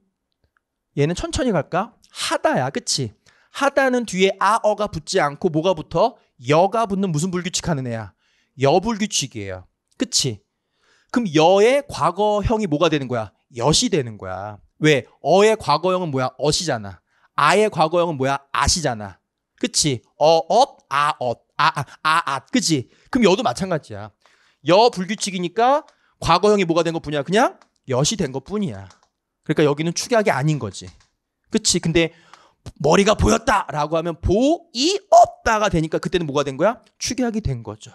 얘는 천천히 갈까? 하다야, 그치? 하다는 뒤에 아어가 붙지 않고 뭐가 붙어? 여가 붙는 무슨 불규칙하는 애야? 여불규칙이에요. 그치? 그럼 여의 과거형이 뭐가 되는 거야? 엿이 되는 거야. 왜? 어의 과거형은 뭐야? 어시잖아. 아의 과거형은 뭐야? 아시잖아. 그치? 어엇, 아엇, 아앗, 아앗, 그치? 그럼 여도 마찬가지야. 여 불규칙이니까 과거형이 뭐가 된 것 뿐이야? 그냥 엿이 된 것 뿐이야. 그러니까 여기는 축약이 아닌 거지. 그치? 근데 머리가 보였다 라고 하면 보이 없다가 되니까 그때는 뭐가 된 거야? 축약이 된 거죠.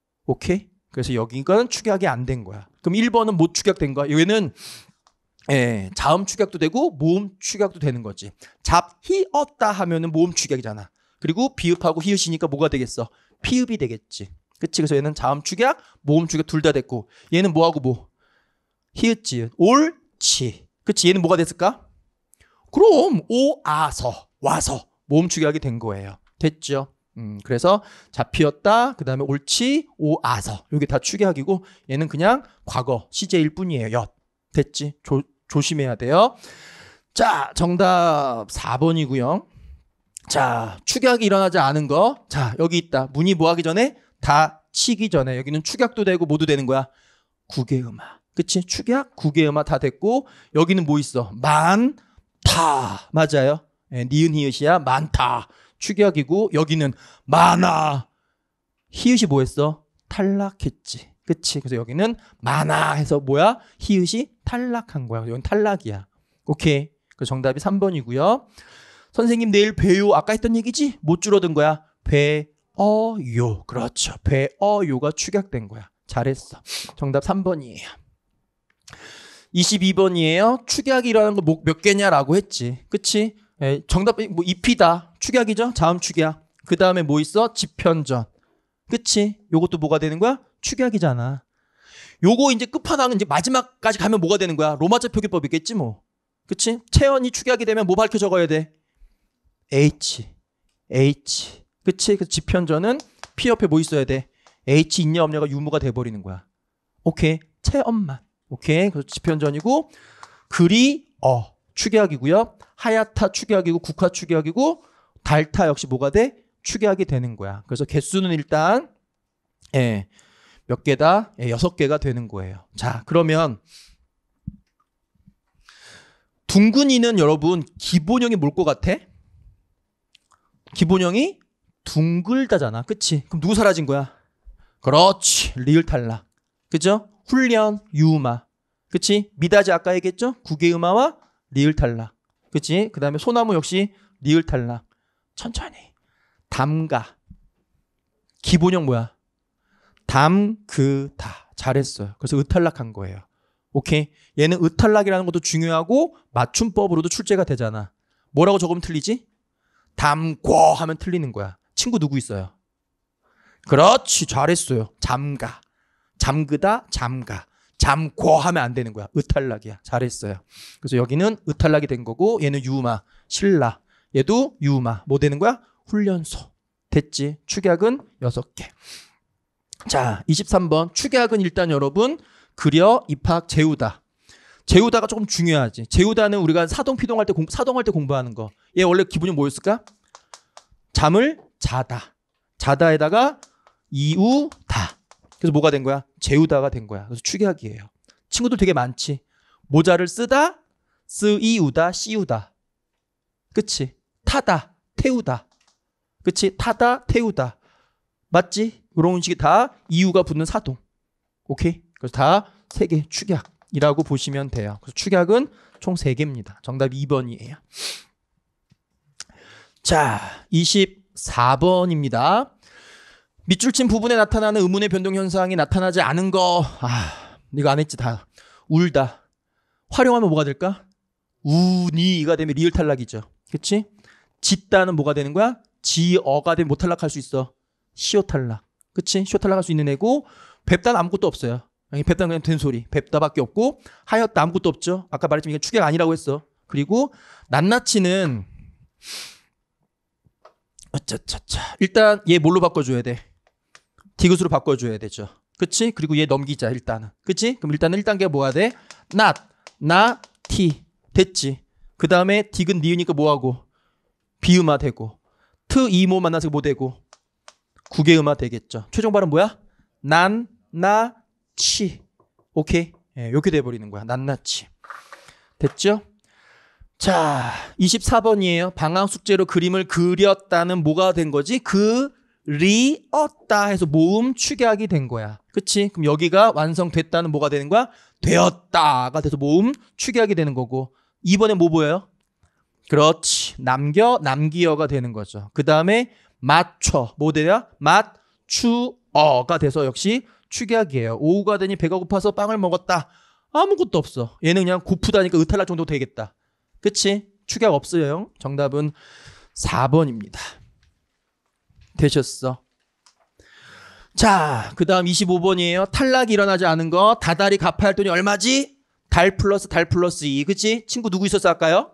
오케이? 그래서 여기는 축약이 안 된 거야. 그럼 일 번은 못 축약된 거야? 여기는 예, 자음 축약도 되고 모음 축약도 되는 거지. 잡히 없다 하면은 모음 축약이잖아. 그리고 비읍하고 히읗이니까 뭐가 되겠어? 피읍이 되겠지. 그치? 그래서 얘는 자음 축약, 모음 축약 둘 다 됐고 얘는 뭐하고 뭐? 히읗지읒, 옳지. 그치? 얘는 뭐가 됐을까? 그럼 오아서, 와서 모음 축약이 된 거예요. 됐죠? 음, 그래서 잡히었다, 그 다음에 옳지, 오아서 이게 다 축약이고 얘는 그냥 과거, 시제일 뿐이에요. 엿. 됐지? 조, 조심해야 돼요. 자, 정답 사 번이고요. 자, 축약이 일어나지 않은 거. 자, 여기 있다. 문이 뭐 하기 전에? 다 치기 전에. 여기는 축약도 되고 모두 되는 거야. 국외음화. 그치? 축약, 국외음화 다 됐고 여기는 뭐 있어? 많다. 맞아요. 네, 니은 히읗이야. 많다. 축약이고 여기는 많아. 히읗이 뭐 했어? 탈락했지. 그치? 그래서 여기는 많아 해서 뭐야? 히읗이 탈락한 거야. 여기는 탈락이야. 오케이. 그래서 정답이 삼 번이고요. 선생님 내일 배요. 아까 했던 얘기지? 못 줄어든 거야. 배 어요. 그렇죠. 배어요가 축약된 거야. 잘했어. 정답 삼 번이에요. 이십이 번이에요. 축약이 일어난 거 몇 개냐라고 했지. 그치? 에, 정답 뭐 입히다. 축약이죠? 자음 축약. 그 다음에 뭐 있어? 지편전. 그치? 요것도 뭐가 되는 거야? 축약이잖아. 요거 이제 끝판왕은 이제 마지막까지 가면 뭐가 되는 거야? 로마자 표기법이겠지 뭐. 그치? 체언이 축약이 되면 뭐 밝혀 적어야 돼? H, H. 그치? 그 지편전은 P 옆에 뭐 있어야 돼? H 있냐 없냐가 유무가 돼버리는 거야. 오케이. 체험만. 오케이. 그래서 지편전이고, 글이 어. 축약이고요. 하야타 축약이고, 국화 축약이고, 달타 역시 뭐가 돼? 축약이 되는 거야. 그래서 개수는 일단, 예, 몇 개다? 예, 여섯 개가 되는 거예요. 자, 그러면, 둥근이는 여러분, 기본형이 뭘 것 같아? 기본형이 둥글다잖아. 그치? 그럼 누구 사라진 거야? 그렇지. 리을 탈락. 그죠? 훈련, 유음아. 그치? 미다지 아까 얘기했죠? 국외음아와 리을 탈락. 그치? 그 다음에 소나무 역시 리을 탈락. 천천히. 담가. 기본형 뭐야? 담그다. 잘했어요. 그래서 으탈락한 거예요. 오케이? 얘는 으탈락이라는 것도 중요하고 맞춤법으로도 출제가 되잖아. 뭐라고 적으면 틀리지? 담고 하면 틀리는 거야. 친구 누구 있어요? 그렇지. 잘했어요. 잠가. 잠그다. 잠가. 잠고 하면 안 되는 거야. 으탈락이야. 잘했어요. 그래서 여기는 으탈락이 된 거고, 얘는 유마, 신라. 얘도 유마. 뭐 되는 거야? 훈련소. 됐지? 축약은 여섯 개. 자, 이십삼 번. 축약은 일단 여러분, 그려, 입학, 재우다. 재우다가 조금 중요하지. 재우다는 우리가 사동, 피동할 때, 공, 사동할 때 공부하는 거. 얘 원래 기본이 뭐였을까? 잠을 자다. 자다에다가 이우다. 그래서 뭐가 된 거야? 재우다가 된 거야. 그래서 축약이에요. 친구들 되게 많지. 모자를 쓰다, 쓰이우다, 씌우다. 그치? 타다, 태우다. 그치? 타다, 태우다. 맞지? 이런 식이 다 이유가 붙는 사동. 오케이? 그래서 다 세 개 축약이라고 보시면 돼요. 그래서 축약은 총 세 개입니다. 정답 이 번이에요. 자, 이십사 번입니다. 밑줄 친 부분에 나타나는 음운의 변동 현상이 나타나지 않은 거. 아, 이거 안 했지 다. 울다. 활용하면 뭐가 될까? 우니가 되면 리을 탈락이죠. 그치? 짓다는 뭐가 되는 거야? 지어가 되면 못 탈락할 수 있어. 시오 탈락. 그치? 시오 탈락할 수 있는 애고, 뵙다는 아무것도 없어요. 뵙다는 그냥 된 소리. 뵙다밖에 없고, 하였다 아무것도 없죠. 아까 말했지만 이게 축약 아니라고 했어. 그리고 낱낱이는 어쩌쩌쩌. 일단 얘 뭘로 바꿔줘야 돼? 디귿으로 바꿔줘야 되죠. 그치? 그리고 얘 넘기자 일단은. 그치? 그럼 일단은 일 단계가 뭐가 돼? not, 나, 티. 됐지? 그 다음에 디귿 니으니까 뭐하고? 비음아 되고, 트, 이모 만나서 뭐 되고? 국외음아 되겠죠. 최종 발음 뭐야? 난, 나, 치. 오케이? 예, 이렇게 돼버리는 거야. 낱낱이. 됐죠? 자, 이십사 번이에요. 방학 숙제로 그림을 그렸다는 뭐가 된 거지? 그리었다 해서 모음 축약이 된 거야. 그치? 그럼 여기가 완성됐다는 뭐가 되는 거야? 되었다가 돼서 모음 축약이 되는 거고, 이번에 뭐 보여요? 그렇지. 남겨, 남기어가 되는 거죠. 그 다음에 맞춰. 뭐 되냐? 맞추어가 돼서 역시 축약이에요. 오후가 되니 배가 고파서 빵을 먹었다. 아무것도 없어. 얘는 그냥 고프다니까 으탈락 정도 되겠다. 그치? 축약 없어요. 정답은 사 번입니다. 되셨어. 자, 그 다음 이십오 번이에요. 탈락이 일어나지 않은 거. 다달이 갚아야 할 돈이 얼마지? 달 플러스 달 플러스 이. 그치? 친구 누구 있었어 할까요?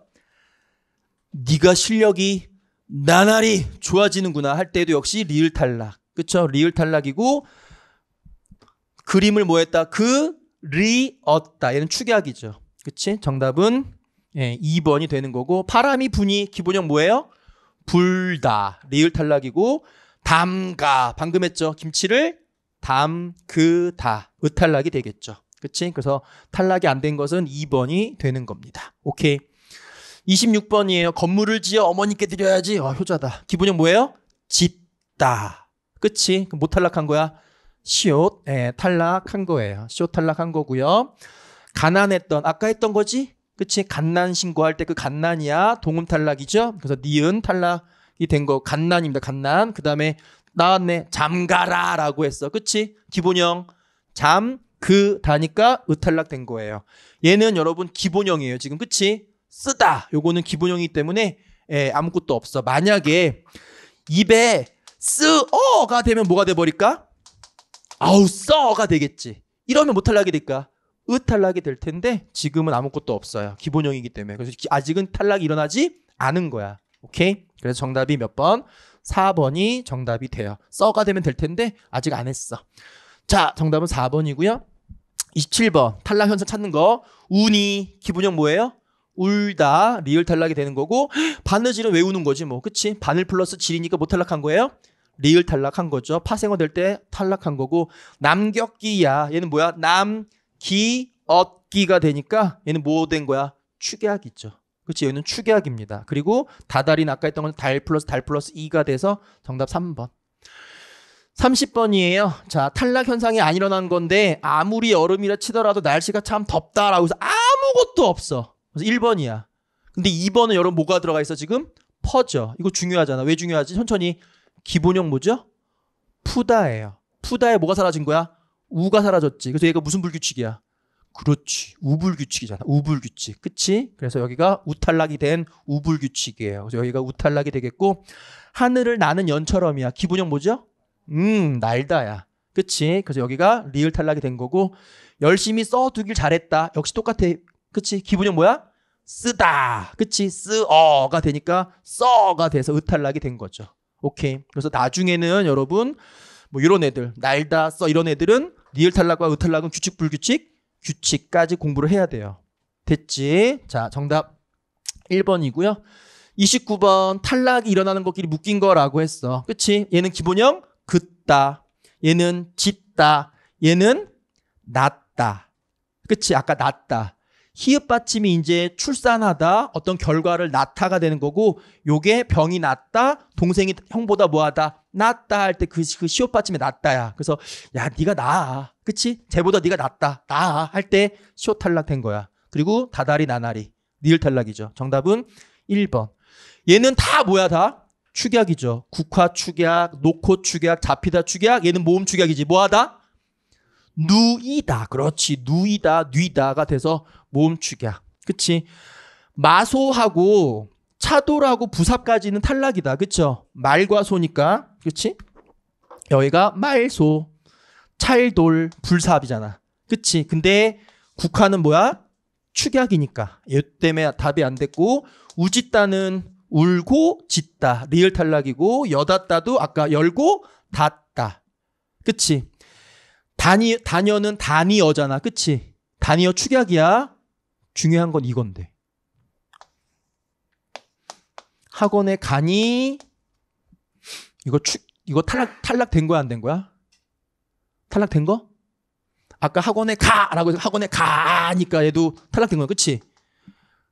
네가 실력이 나날이 좋아지는구나 할 때도 역시 리을 탈락. 그쵸? 리을 탈락이고, 그림을 뭐 했다? 그리었다. 얘는 축약이죠. 그치? 정답은 예, 이 번이 되는 거고, 바람이 부니 기본형 뭐예요? 불다. 리을 탈락이고, 담가. 방금 했죠? 김치를 담그다. 으탈락이 되겠죠. 그치? 그래서 탈락이 안 된 것은 이 번이 되는 겁니다. 오케이. 이십육 번이에요. 건물을 지어 어머니께 드려야지. 와, 효자다. 기본형 뭐예요? 짓다. 그치? 그럼 뭐 탈락한 거야? 시옷. 예, 탈락한 거예요. 시옷 탈락한 거고요. 가난했던, 아까 했던 거지? 그치? 갓난 신고할 때 그 갓난이야. 동음 탈락이죠? 그래서 니은 탈락이 된 거. 갓난입니다. 갓난. 그 다음에 나왔네. 잠가라 라고 했어. 그치? 기본형. 잠, 그, 다니까 으탈락 된 거예요. 얘는 여러분 기본형이에요. 지금. 그치? 쓰다. 요거는 기본형이기 때문에 예, 아무것도 없어. 만약에 입에 쓰어가 되면 뭐가 돼버릴까? 아우 써가 되겠지. 이러면 뭐 탈락이 될까? 으 탈락이 될 텐데 지금은 아무것도 없어요. 기본형이기 때문에. 그래서 아직은 탈락이 일어나지 않은 거야. 오케이? 그래서 정답이 몇 번? 사 번이 정답이 돼요. 써가 되면 될 텐데 아직 안 했어. 자, 정답은 사 번이고요. 이십칠 번 탈락 현상 찾는 거. 운이 기본형 뭐예요? 울다. 리을 탈락이 되는 거고, 바느질은 외우는 거지 뭐. 그치? 바늘 플러스 질이니까 뭐 탈락한 거예요? 리을 탈락한 거죠. 파생어 될 때 탈락한 거고, 남격기야. 얘는 뭐야? 남기 얻기가 되니까 얘는 뭐 된 거야? 축약이죠. 그렇지, 얘는 축약입니다. 그리고 다달인 아까 했던 건 달 플러스 달 플러스 이가 돼서 정답 삼 번. 삼십 번이에요. 자, 탈락 현상이 안 일어난 건데 아무리 여름이라 치더라도 날씨가 참 덥다라고 해서 아무것도 없어. 그래서 일 번이야. 근데 이 번은 여러분 뭐가 들어가 있어 지금? 퍼죠. 이거 중요하잖아. 왜 중요하지? 천천히. 기본형 뭐죠? 푸다예요. 푸다에 뭐가 사라진 거야? 우가 사라졌지. 그래서 얘가 무슨 불규칙이야? 그렇지. 우불규칙이잖아. 우불규칙. 그치? 그래서 여기가 우탈락이 된 우불규칙이에요. 그래서 여기가 우탈락이 되겠고, 하늘을 나는 연처럼이야. 기본형 뭐죠? 음, 날다야. 그치? 그래서 여기가 리을 탈락이 된 거고, 열심히 써두길 잘했다. 역시 똑같아. 그치? 기본형 뭐야? 쓰다. 그치? 쓰어가 되니까 써가 돼서 으탈락이 된 거죠. 오케이. 그래서 나중에는 여러분, 뭐 이런 애들, 날다, 써 이런 애들은 리을 탈락과 으탈락은 규칙, 불규칙, 규칙까지 공부를 해야 돼요. 됐지? 자, 정답 일 번이고요. 이십구 번 탈락이 일어나는 것끼리 묶인 거라고 했어. 그치? 얘는 기본형 긋다. 얘는 짓다. 얘는 났다. 그치? 아까 났다. 희읍 받침이 이제 출산하다, 어떤 결과를 낳다가 되는 거고, 요게 병이 났다, 동생이 형보다 뭐하다 났다 할 때 그 그 시옷 받침에 났다야. 그래서 야, 네가 나아. 그치? 쟤보다 네가 낫다. 나아 할 때 시옷 탈락된 거야. 그리고 다다리 나나리 니을 탈락이죠. 정답은 일 번. 얘는 다 뭐야? 다 축약이죠. 국화 축약, 노코 축약, 잡히다 축약. 얘는 모음 축약이지. 뭐하다? 누이다. 그렇지. 누이다, 뉘다가 돼서 모음 축약. 그치? 마소하고 차도라고 부사까지는 탈락이다. 그쵸? 말과 소니까. 그치? 여기가 말소, 찰돌, 불사합이잖아. 그치? 근데 국화는 뭐야? 축약이니까. 얘 때문에 답이 안 됐고, 우짓다는 울고 짓다. 리을 탈락이고, 여닫다도 아까 열고 닫다. 그치? 단이, 단여는 단이어잖아. 그치? 단이어 축약이야. 중요한 건 이건데. 학원에 가니, 이거 축, 이거 탈락, 탈락된 거야? 안 된 거야? 탈락된 거? 아까 학원에 가! 라고 해서 학원에 가니까 얘도 탈락된 거야. 그치?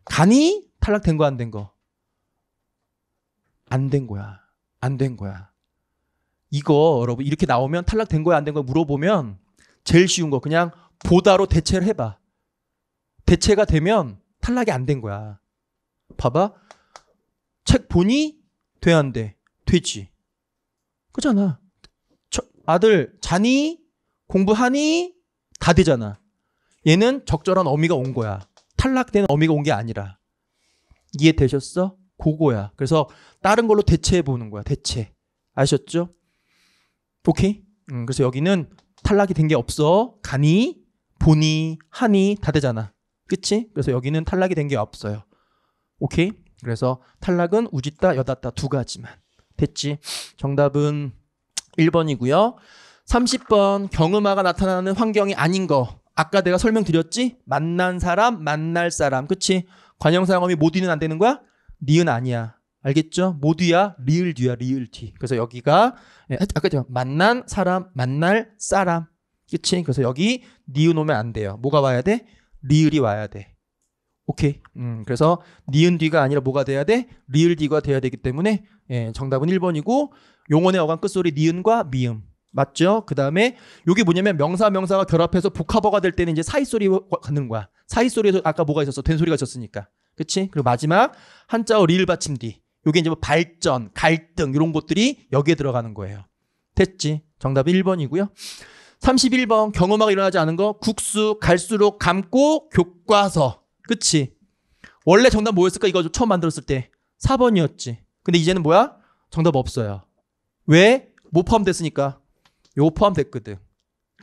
가니? 탈락된 거? 안 된 거? 안 된 거야. 안 된 거야. 이거 여러분 이렇게 나오면 탈락된 거야 안 된 거야 물어보면 제일 쉬운 거 그냥 보다로 대체를 해봐. 대체가 되면 탈락이 안 된 거야. 봐봐. 책 보니 돼 안 돼? 되지. 그잖아. 저, 아들 자니? 공부하니? 다 되잖아. 얘는 적절한 어미가 온 거야. 탈락된 어미가 온 게 아니라. 이해되셨어? 그거야. 그래서 다른 걸로 대체해 보는 거야. 대체. 아셨죠? 오케이? 음, 그래서 여기는 탈락이 된 게 없어. 가니, 보니, 하니 다 되잖아. 그치? 그래서 여기는 탈락이 된 게 없어요. 오케이? 그래서 탈락은 우짓다, 여닫다 두 가지만. 됐지? 정답은 일 번이고요. 삼십 번 경음화가 나타나는 환경이 아닌 거. 아까 내가 설명드렸지? 만난 사람, 만날 사람. 그치? 관형사용어미 모디는 안 되는 거야? 니은 아니야. 알겠죠? 모두야, 리을 뒤야, 리을 뒤. 그래서 여기가 아까 제가 만난 사람, 만날 사람. 그치? 그래서 여기 니은 오면 안 돼요. 뭐가 와야 돼? 리을이 와야 돼. 오케이. 음, 그래서 니은 뒤가 아니라 뭐가 돼야 돼? 리을 뒤가 돼야 되기 때문에 예, 정답은 일 번이고 용언의 어간 끝소리 니은과 미음. 맞죠? 그 다음에 이게 뭐냐면 명사, 명사가 결합해서 복합어가 될 때는 이제 사이소리가 가는 거야. 사이소리에서 아까 뭐가 있었어? 된소리가 있었으니까. 그치? 그리고 마지막 한자어 리을 받침 뒤. 요게 이제 뭐 발전, 갈등 이런 것들이 여기에 들어가는 거예요. 됐지? 정답 일 번이고요. 삼십일 번 경험화가 일어나지 않은 거. 국수, 갈수록, 감고, 교과서. 그치? 원래 정답 뭐였을까? 이거 처음 만들었을 때 사 번이었지. 근데 이제는 뭐야? 정답 없어요. 왜? 뭐 포함됐으니까. 요거 포함됐거든.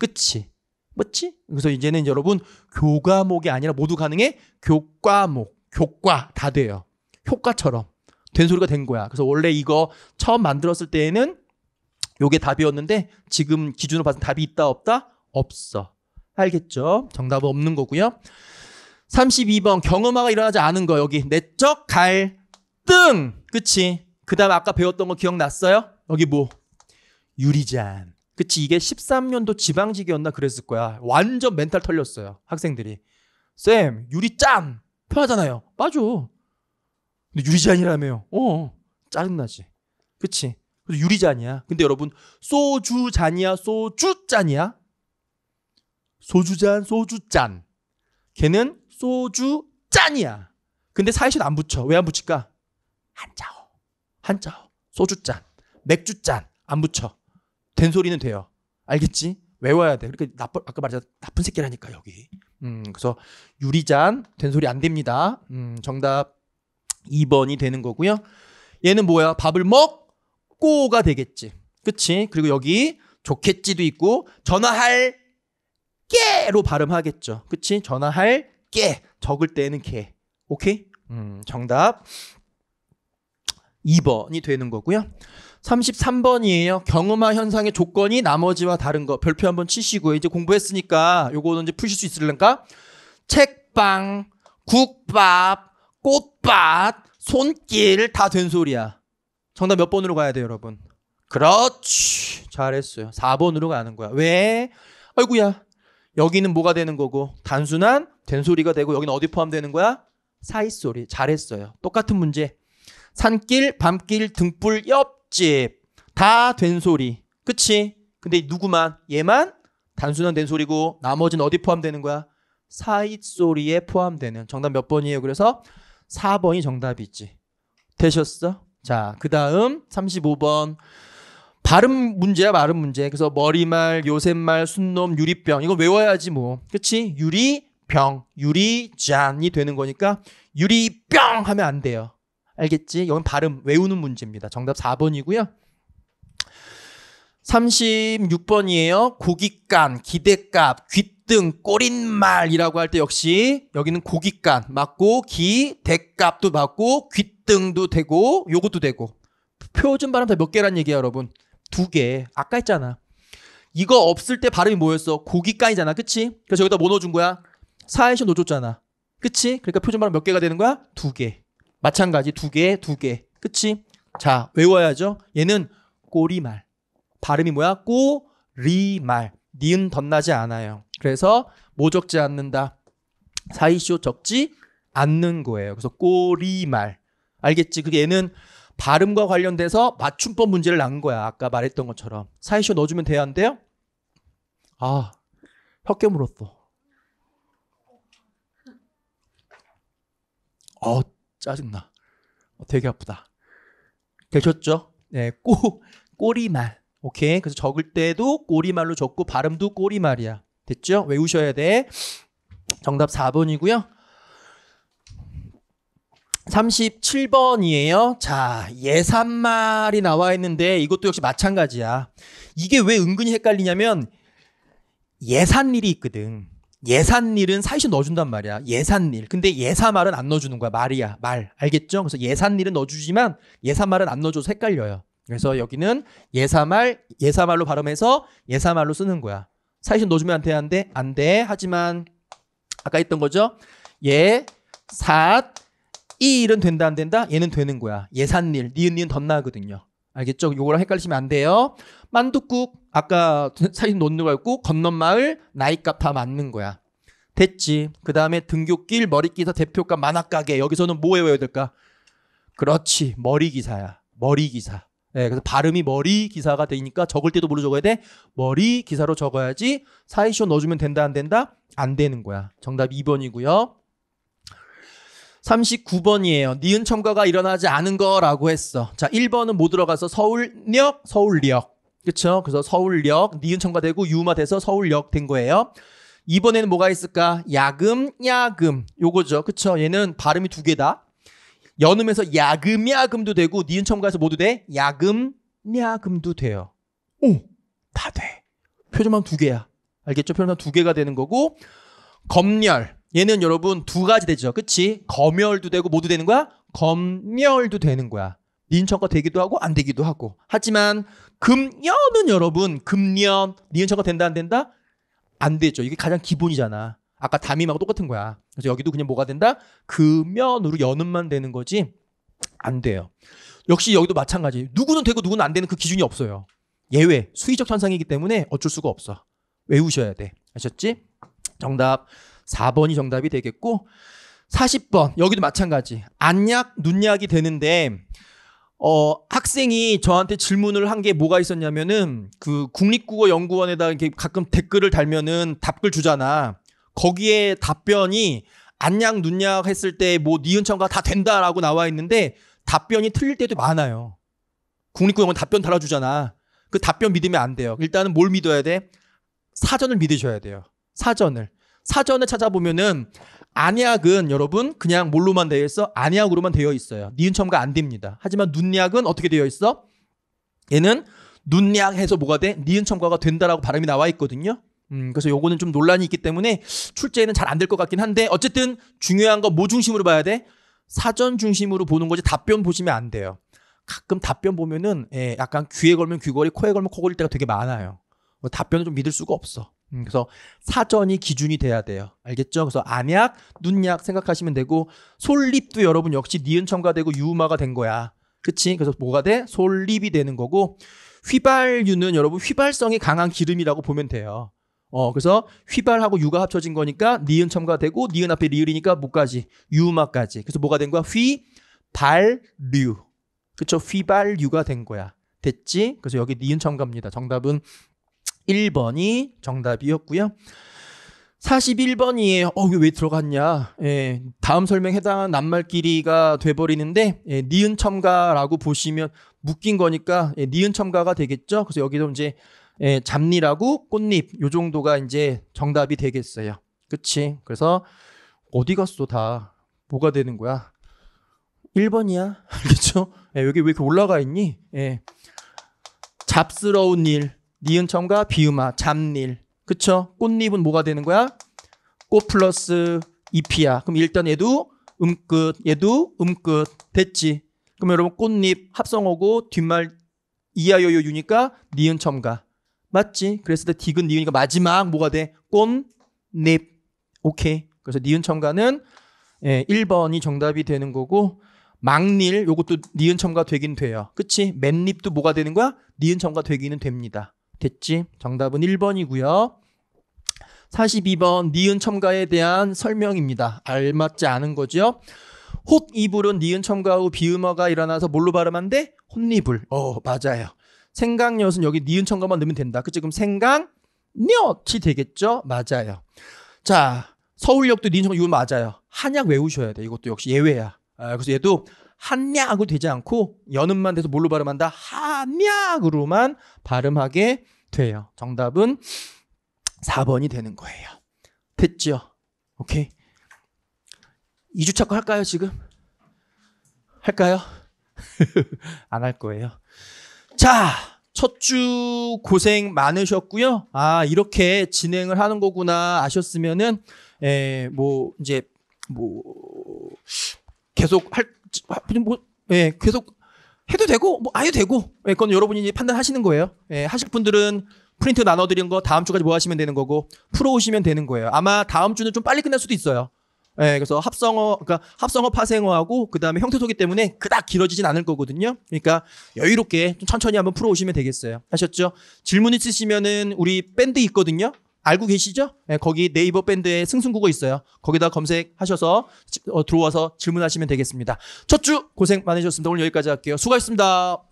그치? 맞지? 그래서 이제는 여러분 교과목이 아니라 모두 가능해? 교과목, 교과 다 돼요. 효과처럼. 된 소리가 된 거야. 그래서 원래 이거 처음 만들었을 때에는 요게 답이었는데 지금 기준으로 봐서 답이 있다 없다? 없어. 알겠죠? 정답은 없는 거고요. 삼십이 번 경험화가 일어나지 않은 거. 여기 내적 갈등. 그치? 그 다음 아까 배웠던 거 기억났어요? 여기 뭐? 유리잔. 그치? 이게 십삼 년도 지방직이었나 그랬을 거야. 완전 멘탈 털렸어요. 학생들이. 쌤, 유리짠! 편하잖아요. 맞아. 근데 유리잔이라며요. 어, 짜증나지. 그치? 그래서 유리잔이야. 근데 여러분, 소주잔이야? 소주잔이야? 소주잔, 소주잔. 걔는 소주잔이야. 근데 사이신 안 붙여. 왜 안 붙일까? 한자어. 한자어. 소주잔. 맥주잔. 안 붙여. 된 소리는 돼요. 알겠지? 외워야 돼. 그러니까 나빠, 아까 말했잖아. 나쁜 새끼라니까, 여기. 음, 그래서 유리잔. 된 소리 안 됩니다. 음, 정답 이 번이 되는 거고요. 얘는 뭐야? 밥을 먹고가 되겠지. 그치? 그리고 여기 좋겠지도 있고 전화할 깨로 발음하겠죠. 그치? 전화할 깨. 적을 때는 개. 오케이? 음, 정답 이 번이 되는 거고요. 삼십삼 번이에요. 경험화 현상의 조건이 나머지와 다른 거. 별표 한번 치시고요. 이제 공부했으니까 요거는 이제 푸실 수 있으려니까 책방, 국밥, 꽃밭, 손길 다 된 소리야. 정답 몇 번으로 가야 돼요, 여러분? 그렇지. 잘했어요. 사 번으로 가는 거야. 왜? 아이고야. 여기는 뭐가 되는 거고 단순한 된소리가 되고 여기는 어디 포함되는 거야? 사이소리. 잘했어요. 똑같은 문제. 산길, 밤길, 등불, 옆집 다 된소리. 그치? 근데 누구만? 얘만 단순한 된소리고 나머지는 어디 포함되는 거야? 사이소리에 포함되는. 정답 몇 번이에요? 그래서 사 번이 정답이지. 되셨어? 자, 그 다음 삼십오 번. 발음 문제야, 발음 문제. 그래서 머리말, 요새말, 순놈, 유리병. 이거 외워야지 뭐. 그치? 유리병, 유리잔이 되는 거니까 유리병 하면 안 돼요. 알겠지? 이건 발음, 외우는 문제입니다. 정답 사 번이고요. 삼십육 번이에요. 고깃간, 기대값, 귀등, 꼬린말이라고 할 때 역시 여기는 고깃간 맞고 기대값도 맞고 귀등도 되고 요것도 되고. 표준 발음 다 몇 개란 얘기야, 여러분? 두 개. 아까 했잖아. 이거 없을 때 발음이 뭐였어? 고깃간이잖아. 그치? 그래서 여기다 뭐 넣어준 거야? 사이시 넣어줬잖아. 그치? 그러니까 표준 발음 몇 개가 되는 거야? 두 개. 마찬가지. 두 개, 두 개. 그치? 자, 외워야죠. 얘는 꼬리말. 발음이 뭐야? 꼬리말. 니은 덧나지 않아요. 그래서 뭐 적지 않는다? 사이시오 적지 않는 거예요. 그래서 꼬리말. 알겠지? 그게 얘는 발음과 관련돼서 맞춤법 문제를 낸 거야. 아까 말했던 것처럼. 사이쇼 넣어주면 돼야 안 돼요? 아, 혀 깨물었어. 어, 짜증나. 되게 아프다. 되셨죠? 네, 꼬, 꼬리말. 오케이. 그래서 적을 때도 꼬리말로 적고 발음도 꼬리말이야. 됐죠? 외우셔야 돼. 정답 사 번이고요. 삼십칠 번이에요. 자, 예산말이 나와 있는데 이것도 역시 마찬가지야. 이게 왜 은근히 헷갈리냐면 예산일이 있거든. 예산일은 사이시 넣어준단 말이야. 예산일. 근데 예사말은 안 넣어주는 거야. 말이야. 말. 알겠죠? 그래서 예산일은 넣어주지만 예사말은 안 넣어줘서 헷갈려요. 그래서 여기는 예사말, 예사말로 발음해서 예사말로 쓰는 거야. 사이시 넣어주면 안 돼, 안 돼? 안 돼. 하지만 아까 했던 거죠? 예, 삿, 이 일은 된다 안 된다? 얘는 되는 거야. 예산일. 니은 니은 덧나거든요. 알겠죠? 요거랑 헷갈리시면 안 돼요. 만둣국. 아까 사진 놓는 거였고 건넌마을 나이값 다 맞는 거야. 됐지. 그 다음에 등교길, 머리기사, 대표값, 만화가게. 여기서는 뭐 외워야 될까? 그렇지. 머리기사야. 머리기사. 네, 그래서 발음이 머리기사가 되니까 적을 때도 뭘로 적어야 돼? 머리기사로 적어야지. 사이쇼 넣어주면 된다 안 된다? 안 되는 거야. 정답 이 번이고요. 삼십구 번이에요. 니은 첨가가 일어나지 않은 거라고 했어. 자, 일 번은 뭐 들어가서 서울역, 서울역. 그쵸? 그래서 서울역, 니은 첨가되고 유음화 돼서 서울역 된 거예요. 이 번에는 뭐가 있을까? 야금, 야금. 요거죠. 그쵸? 얘는 발음이 두 개다. 연음에서 야금, 야금도 되고 니은 첨가해서 뭐도 돼? 야금, 야금도 돼요. 오! 다 돼. 표준만 두 개야. 알겠죠? 표준만 두 개가 되는 거고 검열. 얘는 여러분 두 가지 되죠. 그치? 검열도 되고 뭐도 되는 거야? 검열도 되는 거야. 니은천과 되기도 하고 안 되기도 하고. 하지만 금년은 여러분, 금년 니은천과 된다 안 된다? 안 되죠. 이게 가장 기본이잖아. 아까 담임하고 똑같은 거야. 그래서 여기도 그냥 뭐가 된다? 금연으로 연음만 되는 거지 안 돼요. 역시 여기도 마찬가지. 누구는 되고 누구는 안 되는 그 기준이 없어요. 예외, 수의적 현상이기 때문에 어쩔 수가 없어. 외우셔야 돼. 아셨지? 정답 사 번이 정답이 되겠고, 사십 번 여기도 마찬가지. 안약, 눈약이 되는데 어, 학생이 저한테 질문을 한 게 뭐가 있었냐면은, 그 국립국어연구원에다 이렇게 가끔 댓글을 달면은 답글 주잖아. 거기에 답변이 안약, 눈약 했을 때 뭐 니은천과 다 된다라고 나와 있는데 답변이 틀릴 때도 많아요. 국립국어연구원 답변 달아주잖아. 그 답변 믿으면 안 돼요. 일단은 뭘 믿어야 돼? 사전을 믿으셔야 돼요. 사전을. 사전을 찾아보면은 안약은 여러분 그냥 뭘로만 되어 있어? 안약으로만 되어 있어요. 니은첨가 안 됩니다. 하지만 눈약은 어떻게 되어 있어? 얘는 눈약해서 뭐가 돼? 니은첨가가 된다라고 발음이 나와 있거든요. 음, 그래서 요거는 좀 논란이 있기 때문에 출제에는 잘 안 될 것 같긴 한데, 어쨌든 중요한 거 뭐 중심으로 봐야 돼? 사전 중심으로 보는 거지 답변 보시면 안 돼요. 가끔 답변 보면은 예, 약간 귀에 걸면 귀걸이, 코에 걸면 코걸일 때가 되게 많아요. 답변을 좀 믿을 수가 없어. 음, 그래서 사전이 기준이 돼야 돼요. 알겠죠? 그래서 안약, 눈약 생각하시면 되고, 솔립도 여러분 역시 니은 첨가되고 유음화가 된 거야. 그치? 그래서 뭐가 돼? 솔립이 되는 거고, 휘발유는 여러분 휘발성이 강한 기름이라고 보면 돼요. 어, 그래서 휘발하고 유가 합쳐진 거니까 니은 첨가되고, 니은 앞에 리을이니까 뭐까지? 유음화까지. 그래서 뭐가 된 거야? 휘발류. 그쵸? 휘발유가 된 거야. 됐지? 그래서 여기 니은 첨가입니다. 정답은 일 번이 정답이었고요. 사십일 번이에요. 어, 이게 왜 들어갔냐. 예, 다음 설명에 해당한 낱말끼리가 돼버리는데, 예, 니은 첨가라고 보시면 묶인 거니까 예, 니은 첨가가 되겠죠. 그래서 여기도 이제 예, 잡니라고 꽃잎 요 정도가 이제 정답이 되겠어요. 그치? 그래서 어디 갔어 다. 뭐가 되는 거야? 일 번이야. 알겠죠? 예, 여기 왜 이렇게 올라가 있니? 예, 잡스러운 일. 니은첨과 비음화, 잡일. 그쵸? 꽃잎은 뭐가 되는 거야? 꽃 플러스 잎이야. 그럼 일단 얘도 음끝, 얘도 음끝. 됐지? 그럼 여러분 꽃잎 합성어고 뒷말 이하여요 유니까 니은첨가. 맞지? 그랬을 때 디귿 니은이니까 마지막 뭐가 돼? 꽃잎. 오케이. 그래서 니은첨가는 예, 일 번이 정답이 되는 거고, 막닐 요것도 니은첨가 되긴 돼요. 그치? 맨잎도 뭐가 되는 거야? 니은첨가 되기는 됩니다. 됐지? 정답은 일 번이고요. 사십이 번 니은 첨가에 대한 설명입니다. 알맞지 않은 거죠. 홑이불은 니은 첨가 후 비음어가 일어나서 뭘로 발음한 데? 홑이불. 어, 맞아요. 생강엿은 여기 니은 첨가만 넣으면 된다. 그치? 그럼 생강엿이 되겠죠? 맞아요. 자, 서울역도 니은 첨가 이건 맞아요. 한약 외우셔야 돼. 이것도 역시 예외야. 아, 그래서 얘도 한약으로 되지 않고 연음만 돼서 뭘로 발음한다? 한약으로만 발음하게 돼요. 정답은 사 번이 되는 거예요. 됐죠? 오케이. 이 주차 거 할까요 지금? 할까요? 안 할 거예요. 자, 첫 주 고생 많으셨고요. 아, 이렇게 진행을 하는 거구나 아셨으면은 에, 뭐 이제 뭐 계속 할 뭐, 예, 계속 해도 되고 뭐 아예 되고, 예, 그건 여러분이 이제 판단하시는 거예요. 예, 하실 분들은 프린트 나눠드린 거 다음 주까지 뭐 하시면 되는 거고, 풀어오시면 되는 거예요. 아마 다음 주는 좀 빨리 끝날 수도 있어요. 예, 그래서 합성어, 그러니까 합성어 파생어하고 그 다음에 형태소개 때문에 그닥 길어지진 않을 거거든요. 그러니까 여유롭게 좀 천천히 한번 풀어오시면 되겠어요. 아셨죠? 질문 있으시면은 우리 밴드 있거든요. 알고 계시죠? 네, 거기 네이버 밴드에 승승국어 있어요. 거기다 검색하셔서 어, 들어와서 질문하시면 되겠습니다. 첫 주 고생 많으셨습니다. 오늘 여기까지 할게요. 수고하셨습니다.